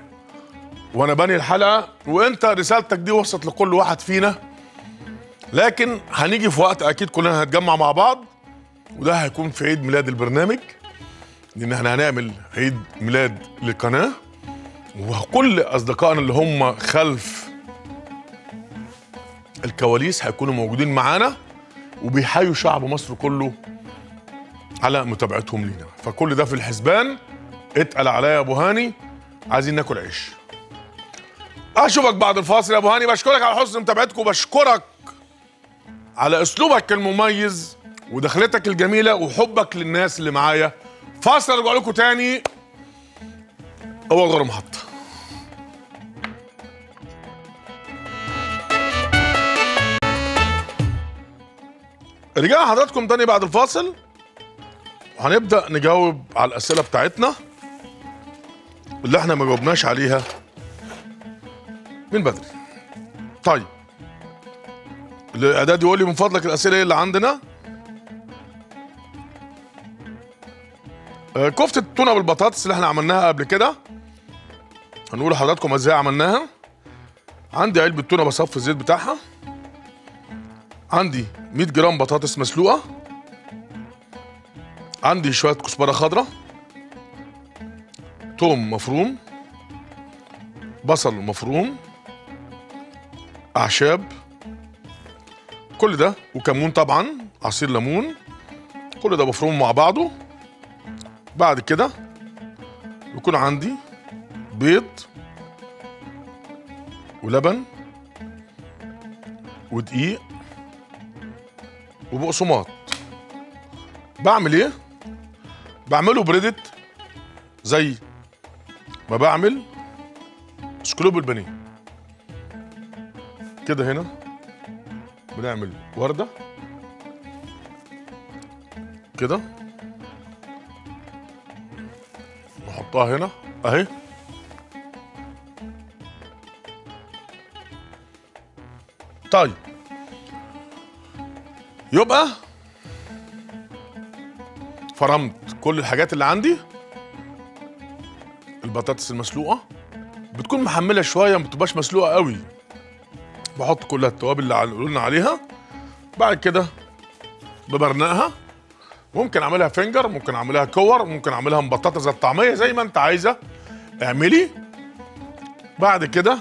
وانا بني الحلقه، وانت رسالتك دي وصلت لكل واحد فينا، لكن هنيجي في وقت اكيد كلنا هنتجمع مع بعض، وده هيكون في عيد ميلاد البرنامج، لان احنا هنعمل عيد ميلاد للقناه، وكل اصدقائنا اللي هم خلف الكواليس هيكونوا موجودين معانا، وبيحيوا شعب مصر كله على متابعتهم لينا، فكل ده في الحسبان. اتقل عليا يا ابو هاني، عايزين ناكل عيش. اشوفك بعد الفاصل يا ابو هاني، بشكرك على حسن متابعتكم، وبشكرك على اسلوبك المميز ودخلتك الجميله وحبك للناس اللي معايا. فاصل، ارجع لكم تاني اول غير محطه. رجعنا حضراتكم تاني بعد الفاصل، وهنبدا نجاوب على الاسئله بتاعتنا، اللي احنا ما جاوبناش عليها من بدري. طيب الاعداد يقول لي من فضلك الاسئله ايه اللي عندنا؟ كفته التونه بالبطاطس اللي احنا عملناها قبل كده، هنقول لحضراتكم ازاي عملناها. عندي علبه تونه بصفي الزيت بتاعها، عندي 100 جرام بطاطس مسلوقه، عندي شويه كزبره خضراء، ثوم مفروم، بصل مفروم، اعشاب، كل ده وكمون طبعا، عصير ليمون، كل ده مفروم مع بعضه. بعد كده يكون عندي بيض ولبن ودقيق وبقسماط. بعمل ايه؟ بعمله بريدت زي ما بعمل سكلوب البانيه كده. هنا بنعمل ورده كده، نحطها هنا اهي، طيب يبقى فرمت كل الحاجات اللي عندي. البطاطس المسلوقه بتكون محمله شويه، ما بتبقاش مسلوقه قوي، بحط كلها التوابل اللي قلنا عليها. بعد كده ببرنقها، ممكن اعملها فينجر، ممكن اعملها كور، ممكن اعملها مبططه زي الطعميه، زي ما انت عايزه اعملي. بعد كده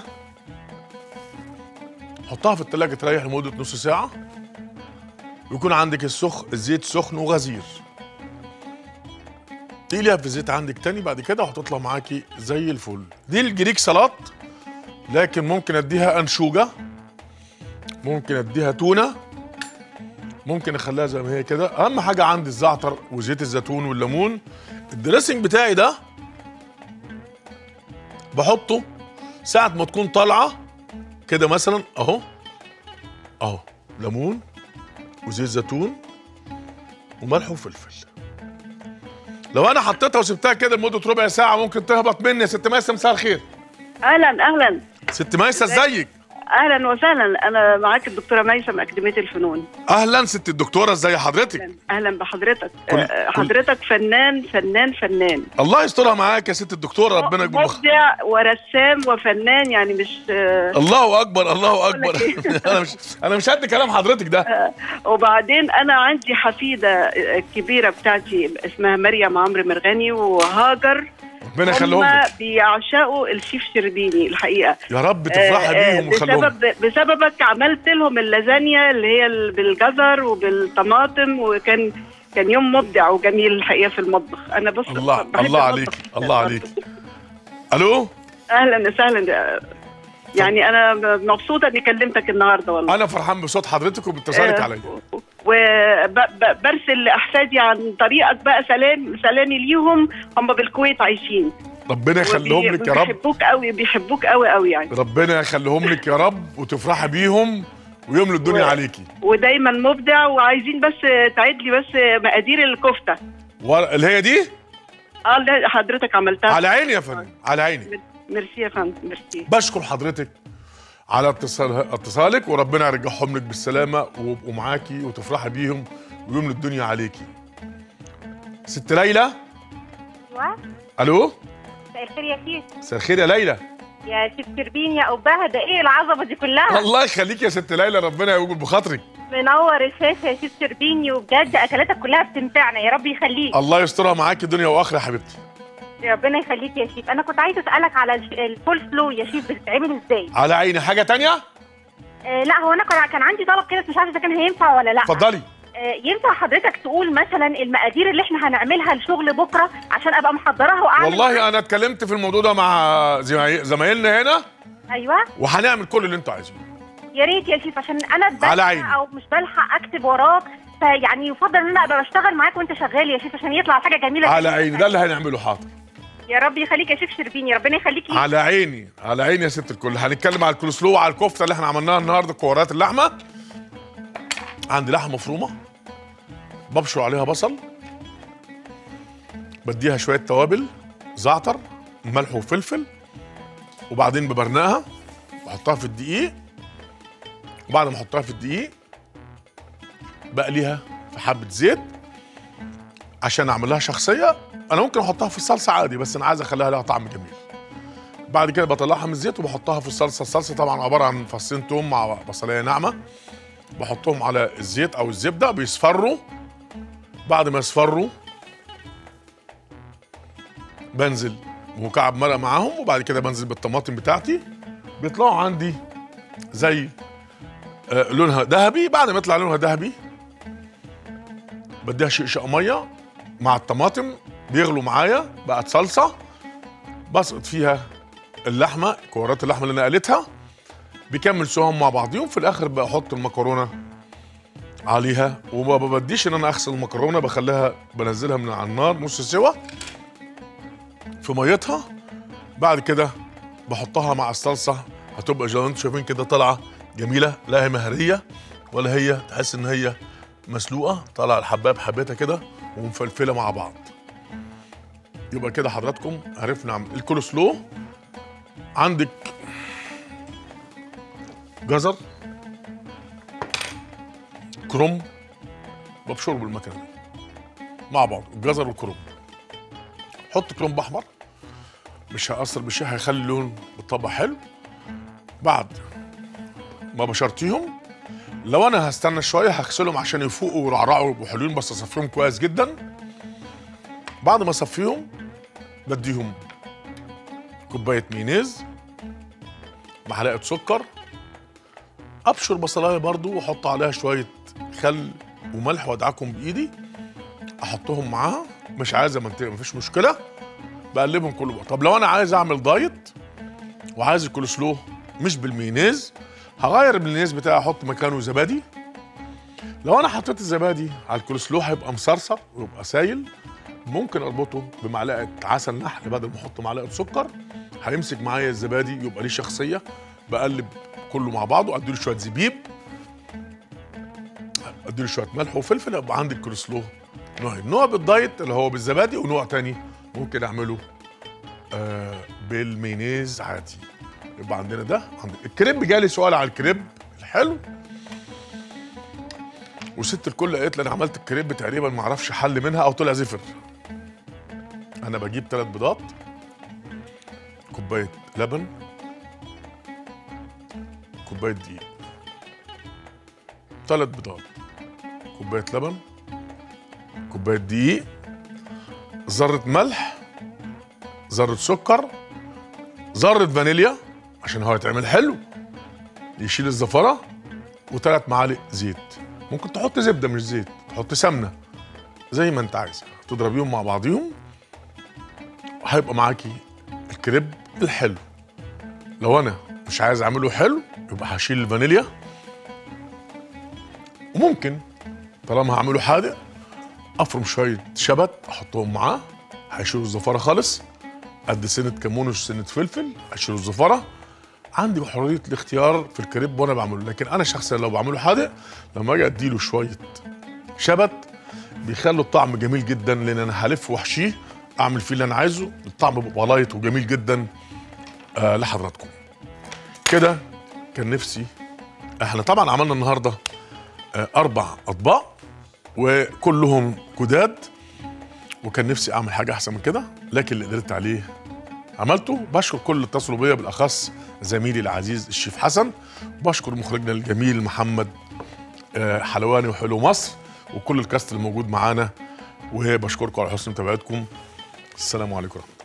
حطها في التلاجة تريح لمده نص ساعه، ويكون عندك الزيت سخن وغزير. تقليها في الزيت عندك تاني بعد كده، وهتطلع معاكي زي الفل. دي الجريك سلطة، لكن ممكن اديها انشوجه، ممكن اديها تونه، ممكن اخليها زي ما هي كده. اهم حاجه عندي الزعتر وزيت الزيتون والليمون. الدريسنج بتاعي ده بحطه ساعه ما تكون طالعه كده، مثلا اهو اهو، ليمون وزيت زيتون وملح وفلفل. لو انا حطيتها وسبتها كده لمده ربع ساعه ممكن تهبط مني. يا ست ميسه مساء الخير. اهلا اهلا ست ميسه، ازيك؟ اهلا وسهلا، انا معاك الدكتوره ميسه من اكاديميه الفنون. اهلا ست الدكتوره، ازي حضرتك؟ اهلا بحضرتك. حضرتك فنان فنان فنان، الله يسترها معاك يا ست الدكتوره، ربنا يجيب لك مبدع ورسام وفنان، يعني مش الله اكبر الله اكبر. انا مش قد كلام حضرتك ده. وبعدين انا عندي حفيده كبيره بتاعتي اسمها مريم عمرو مرغني وهاجر، ربنا يخليهم، بيعشقوا الشيف شربيني الحقيقه. يا رب تفرحي بيهم وخليهم. بسببك عملت لهم اللازانيا اللي هي بالجزر وبالطماطم، وكان يوم مبدع وجميل الحقيقه في المطبخ. انا بص الله عليك الله عليك. الو اهلا وسهلا، يعني انا مبسوطه اني كلمتك النهارده والله. انا فرحان بصوت حضرتك وباتصالك عليا، وبرسل احسادي عن طريقك بقى. سلامي ليهم، هم بالكويت عايشين، ربنا يخليهم لك يا رب. بيحبوك قوي، بيحبوك قوي قوي يعني، ربنا يخليهم لك يا رب، وتفرحي بيهم ويملوا الدنيا عليكي، ودايما مبدع. وعايزين بس تعيد لي بس مقادير الكفته اللي هي دي اللي حضرتك عملتها. على عيني يا فندم، على عيني. ميرسي يا فندم، ميرسي. بشكر حضرتك على اتصالك، وربنا يرجعهم لك بالسلامه، ويبقوا معاكي وتفرحي بيهم ويملوا الدنيا عليكي. ست ليلى. ايوه الو. مساء الخير يا شيف. مساء الخير يا ليلى. يا شيف شربيني يا أبها، ده ايه العظمه دي كلها؟ الله يخليك يا ست ليلى، ربنا يوجب بخاطرك. منور الشاشه يا شيف شربيني، وبجد اكلاتك كلها بتمتعنا، يا رب يخليك. الله يسترها معاكي دنيا واخره يا حبيبتي. ربنا يخليك يا شيف. انا كنت عايزه اسالك على الفول فلو يا شيف، بتتعمل ازاي؟ على عيني. حاجه تانية؟ لا، هو انا كان عندي طلب كده، بس مش عارفه اذا كان هينفع ولا لا. اتفضلي. ينفع حضرتك تقول مثلا المقادير اللي احنا هنعملها لشغل بكره عشان ابقى محضراها واعمل؟ والله انا اتكلمت في الموضوع ده مع زمايلنا هنا. ايوه، وهنعمل كل اللي انتوا عايزينه. يا ريت يا شيف، عشان انا بلحق او مش بلحق اكتب وراك، فيعني يفضل ان انا ابقى بشتغل معاك وانت شغال يا شيف، عشان يطلع حاجه جميله. على عيني، ده اللي هنعمله. حاضر يا رب يخليك يا شيف شربيني، ربنا يخليك. على عيني على عيني يا ست الكل. هنتكلم على الكولسلو وعلى الكفته اللي احنا عملناها النهارده، كورات اللحمه. عندي لحمه مفرومه ببشر عليها بصل، بديها شويه توابل زعتر ملح وفلفل، وبعدين ببرنقها بحطها في الدقيق، وبعد ما احطها في الدقيق بقليها في حبه زيت عشان اعمل لها شخصيه. انا ممكن احطها في الصلصه عادي، بس انا عايز اخليها لها طعم جميل. بعد كده بطلعها من الزيت وبحطها في الصلصه. الصلصه طبعا عباره عن فصين توم مع بصلايه ناعمه، بحطهم على الزيت او الزبده بيصفروا. بعد ما يصفروا بنزل بمكعب مرقه معاهم، وبعد كده بنزل بالطماطم بتاعتي، بيطلعوا عندي زي لونها ذهبي. بعد ما يطلع لونها ذهبي بديها شقشقه ميه مع الطماطم، بيغلوا معايا، بقت صلصه. بسقط فيها اللحمه، كورات اللحمه اللي انا قليتها، بيكمل سواهم مع بعضيهم. في الاخر بحط المكرونه عليها، وما ببديش ان انا اغسل المكرونه، بخليها بنزلها من على النار نص سوا في ميتها. بعد كده بحطها مع الصلصه، هتبقى زي ما انتم شايفين كده طالعه جميله، لا هي مهريه ولا هي تحس ان هي مسلوقه، طالعه الحبايه بحبتها كده ومفلفله مع بعض. يبقى كده حضراتكم عرفنا نعمل الكولسلو. عندك جزر كرنب ببشره بالمكنه مع بعض، الجزر والكرنب. حط كرنب احمر، مش هأثر بشيء، هيخلي اللون بالطبق حلو. بعد ما بشرتيهم، لو انا هستنى شويه هغسلهم عشان يفوقوا ويرعرعوا ويبقوا حلوين، بس اصفيهم كويس جدا. بعد ما اصفيهم بديهم كوبايه مايونيز، معلقه سكر، ابشر بصلايه برضو واحط عليها شويه خل وملح وادعكم بايدي، احطهم معاها. مش عايزه منطقه، مفيش مشكله، بقلبهم كله بقى. طب لو انا عايز اعمل دايت وعايز الكولسلو مش بالمايونيز، هغير المايونيز بتاعي، احط مكانه زبادي. لو انا حطيت الزبادي على الكولسلو هيبقى مصرصر ويبقى سايل، ممكن اربطه بمعلقه عسل نحل بدل ما احط معلقه سكر، هيمسك معايا الزبادي يبقى ليه شخصيه. بقلب كله مع بعضه، اديله شويه زبيب، اديله شويه ملح وفلفل، يبقى عندي الكولسلو نوعين، نوع بالدايت اللي هو بالزبادي، ونوع تاني ممكن اعمله بالمايونيز عادي. يبقى عندنا ده. عندنا الكريب. جالي سؤال على الكريب الحلو، وست الكل قالت لي انا عملت الكريب تقريبا ما اعرفش حل منها او طلع زفر. انا بجيب 3 بيضات، كوبايه لبن، كوبايه دقيق. 3 بيضات، كوبايه لبن، كوبايه دقيق، ذره ملح، ذره سكر، ذره فانيليا عشان هو يتعمل حلو يشيل الزفره، و3 معالق زيت. ممكن تحط زبده مش زيت، تحط سمنه زي ما انت عايز، تضربيهم مع بعضيهم، هيبقى معاكي الكريب الحلو. لو انا مش عايز اعمله حلو يبقى هشيل الفانيليا، وممكن طالما هعمله حادق افرم شويه شبت احطهم معاه، هيشيلوا الزفره خالص. قد سنه كمون وسنه فلفل هيشيلوا الزفره. عندي حريه الاختيار في الكريب وانا بعمله، لكن انا شخصيا لو بعمله حادق لما اجي اديله شويه شبت بيخلوا الطعم جميل جدا، لان انا هلف واحشيه اعمل فيه اللي انا عايزه، الطعم بيبقى لايت وجميل جدا. لحضراتكم كده كان نفسي. احنا طبعا عملنا النهارده 4 اطباق وكلهم جداد، وكان نفسي اعمل حاجه احسن من كده، لكن اللي قدرت عليه عملته. بشكر كل اللي اتصلوا بيا، بالاخص زميلي العزيز الشيف حسن، بشكر مخرجنا الجميل محمد حلواني وحلو مصر، وكل الكاست الموجود معانا، وبشكركم على حسن متابعتكم. السلام عليكم ورحمه الله.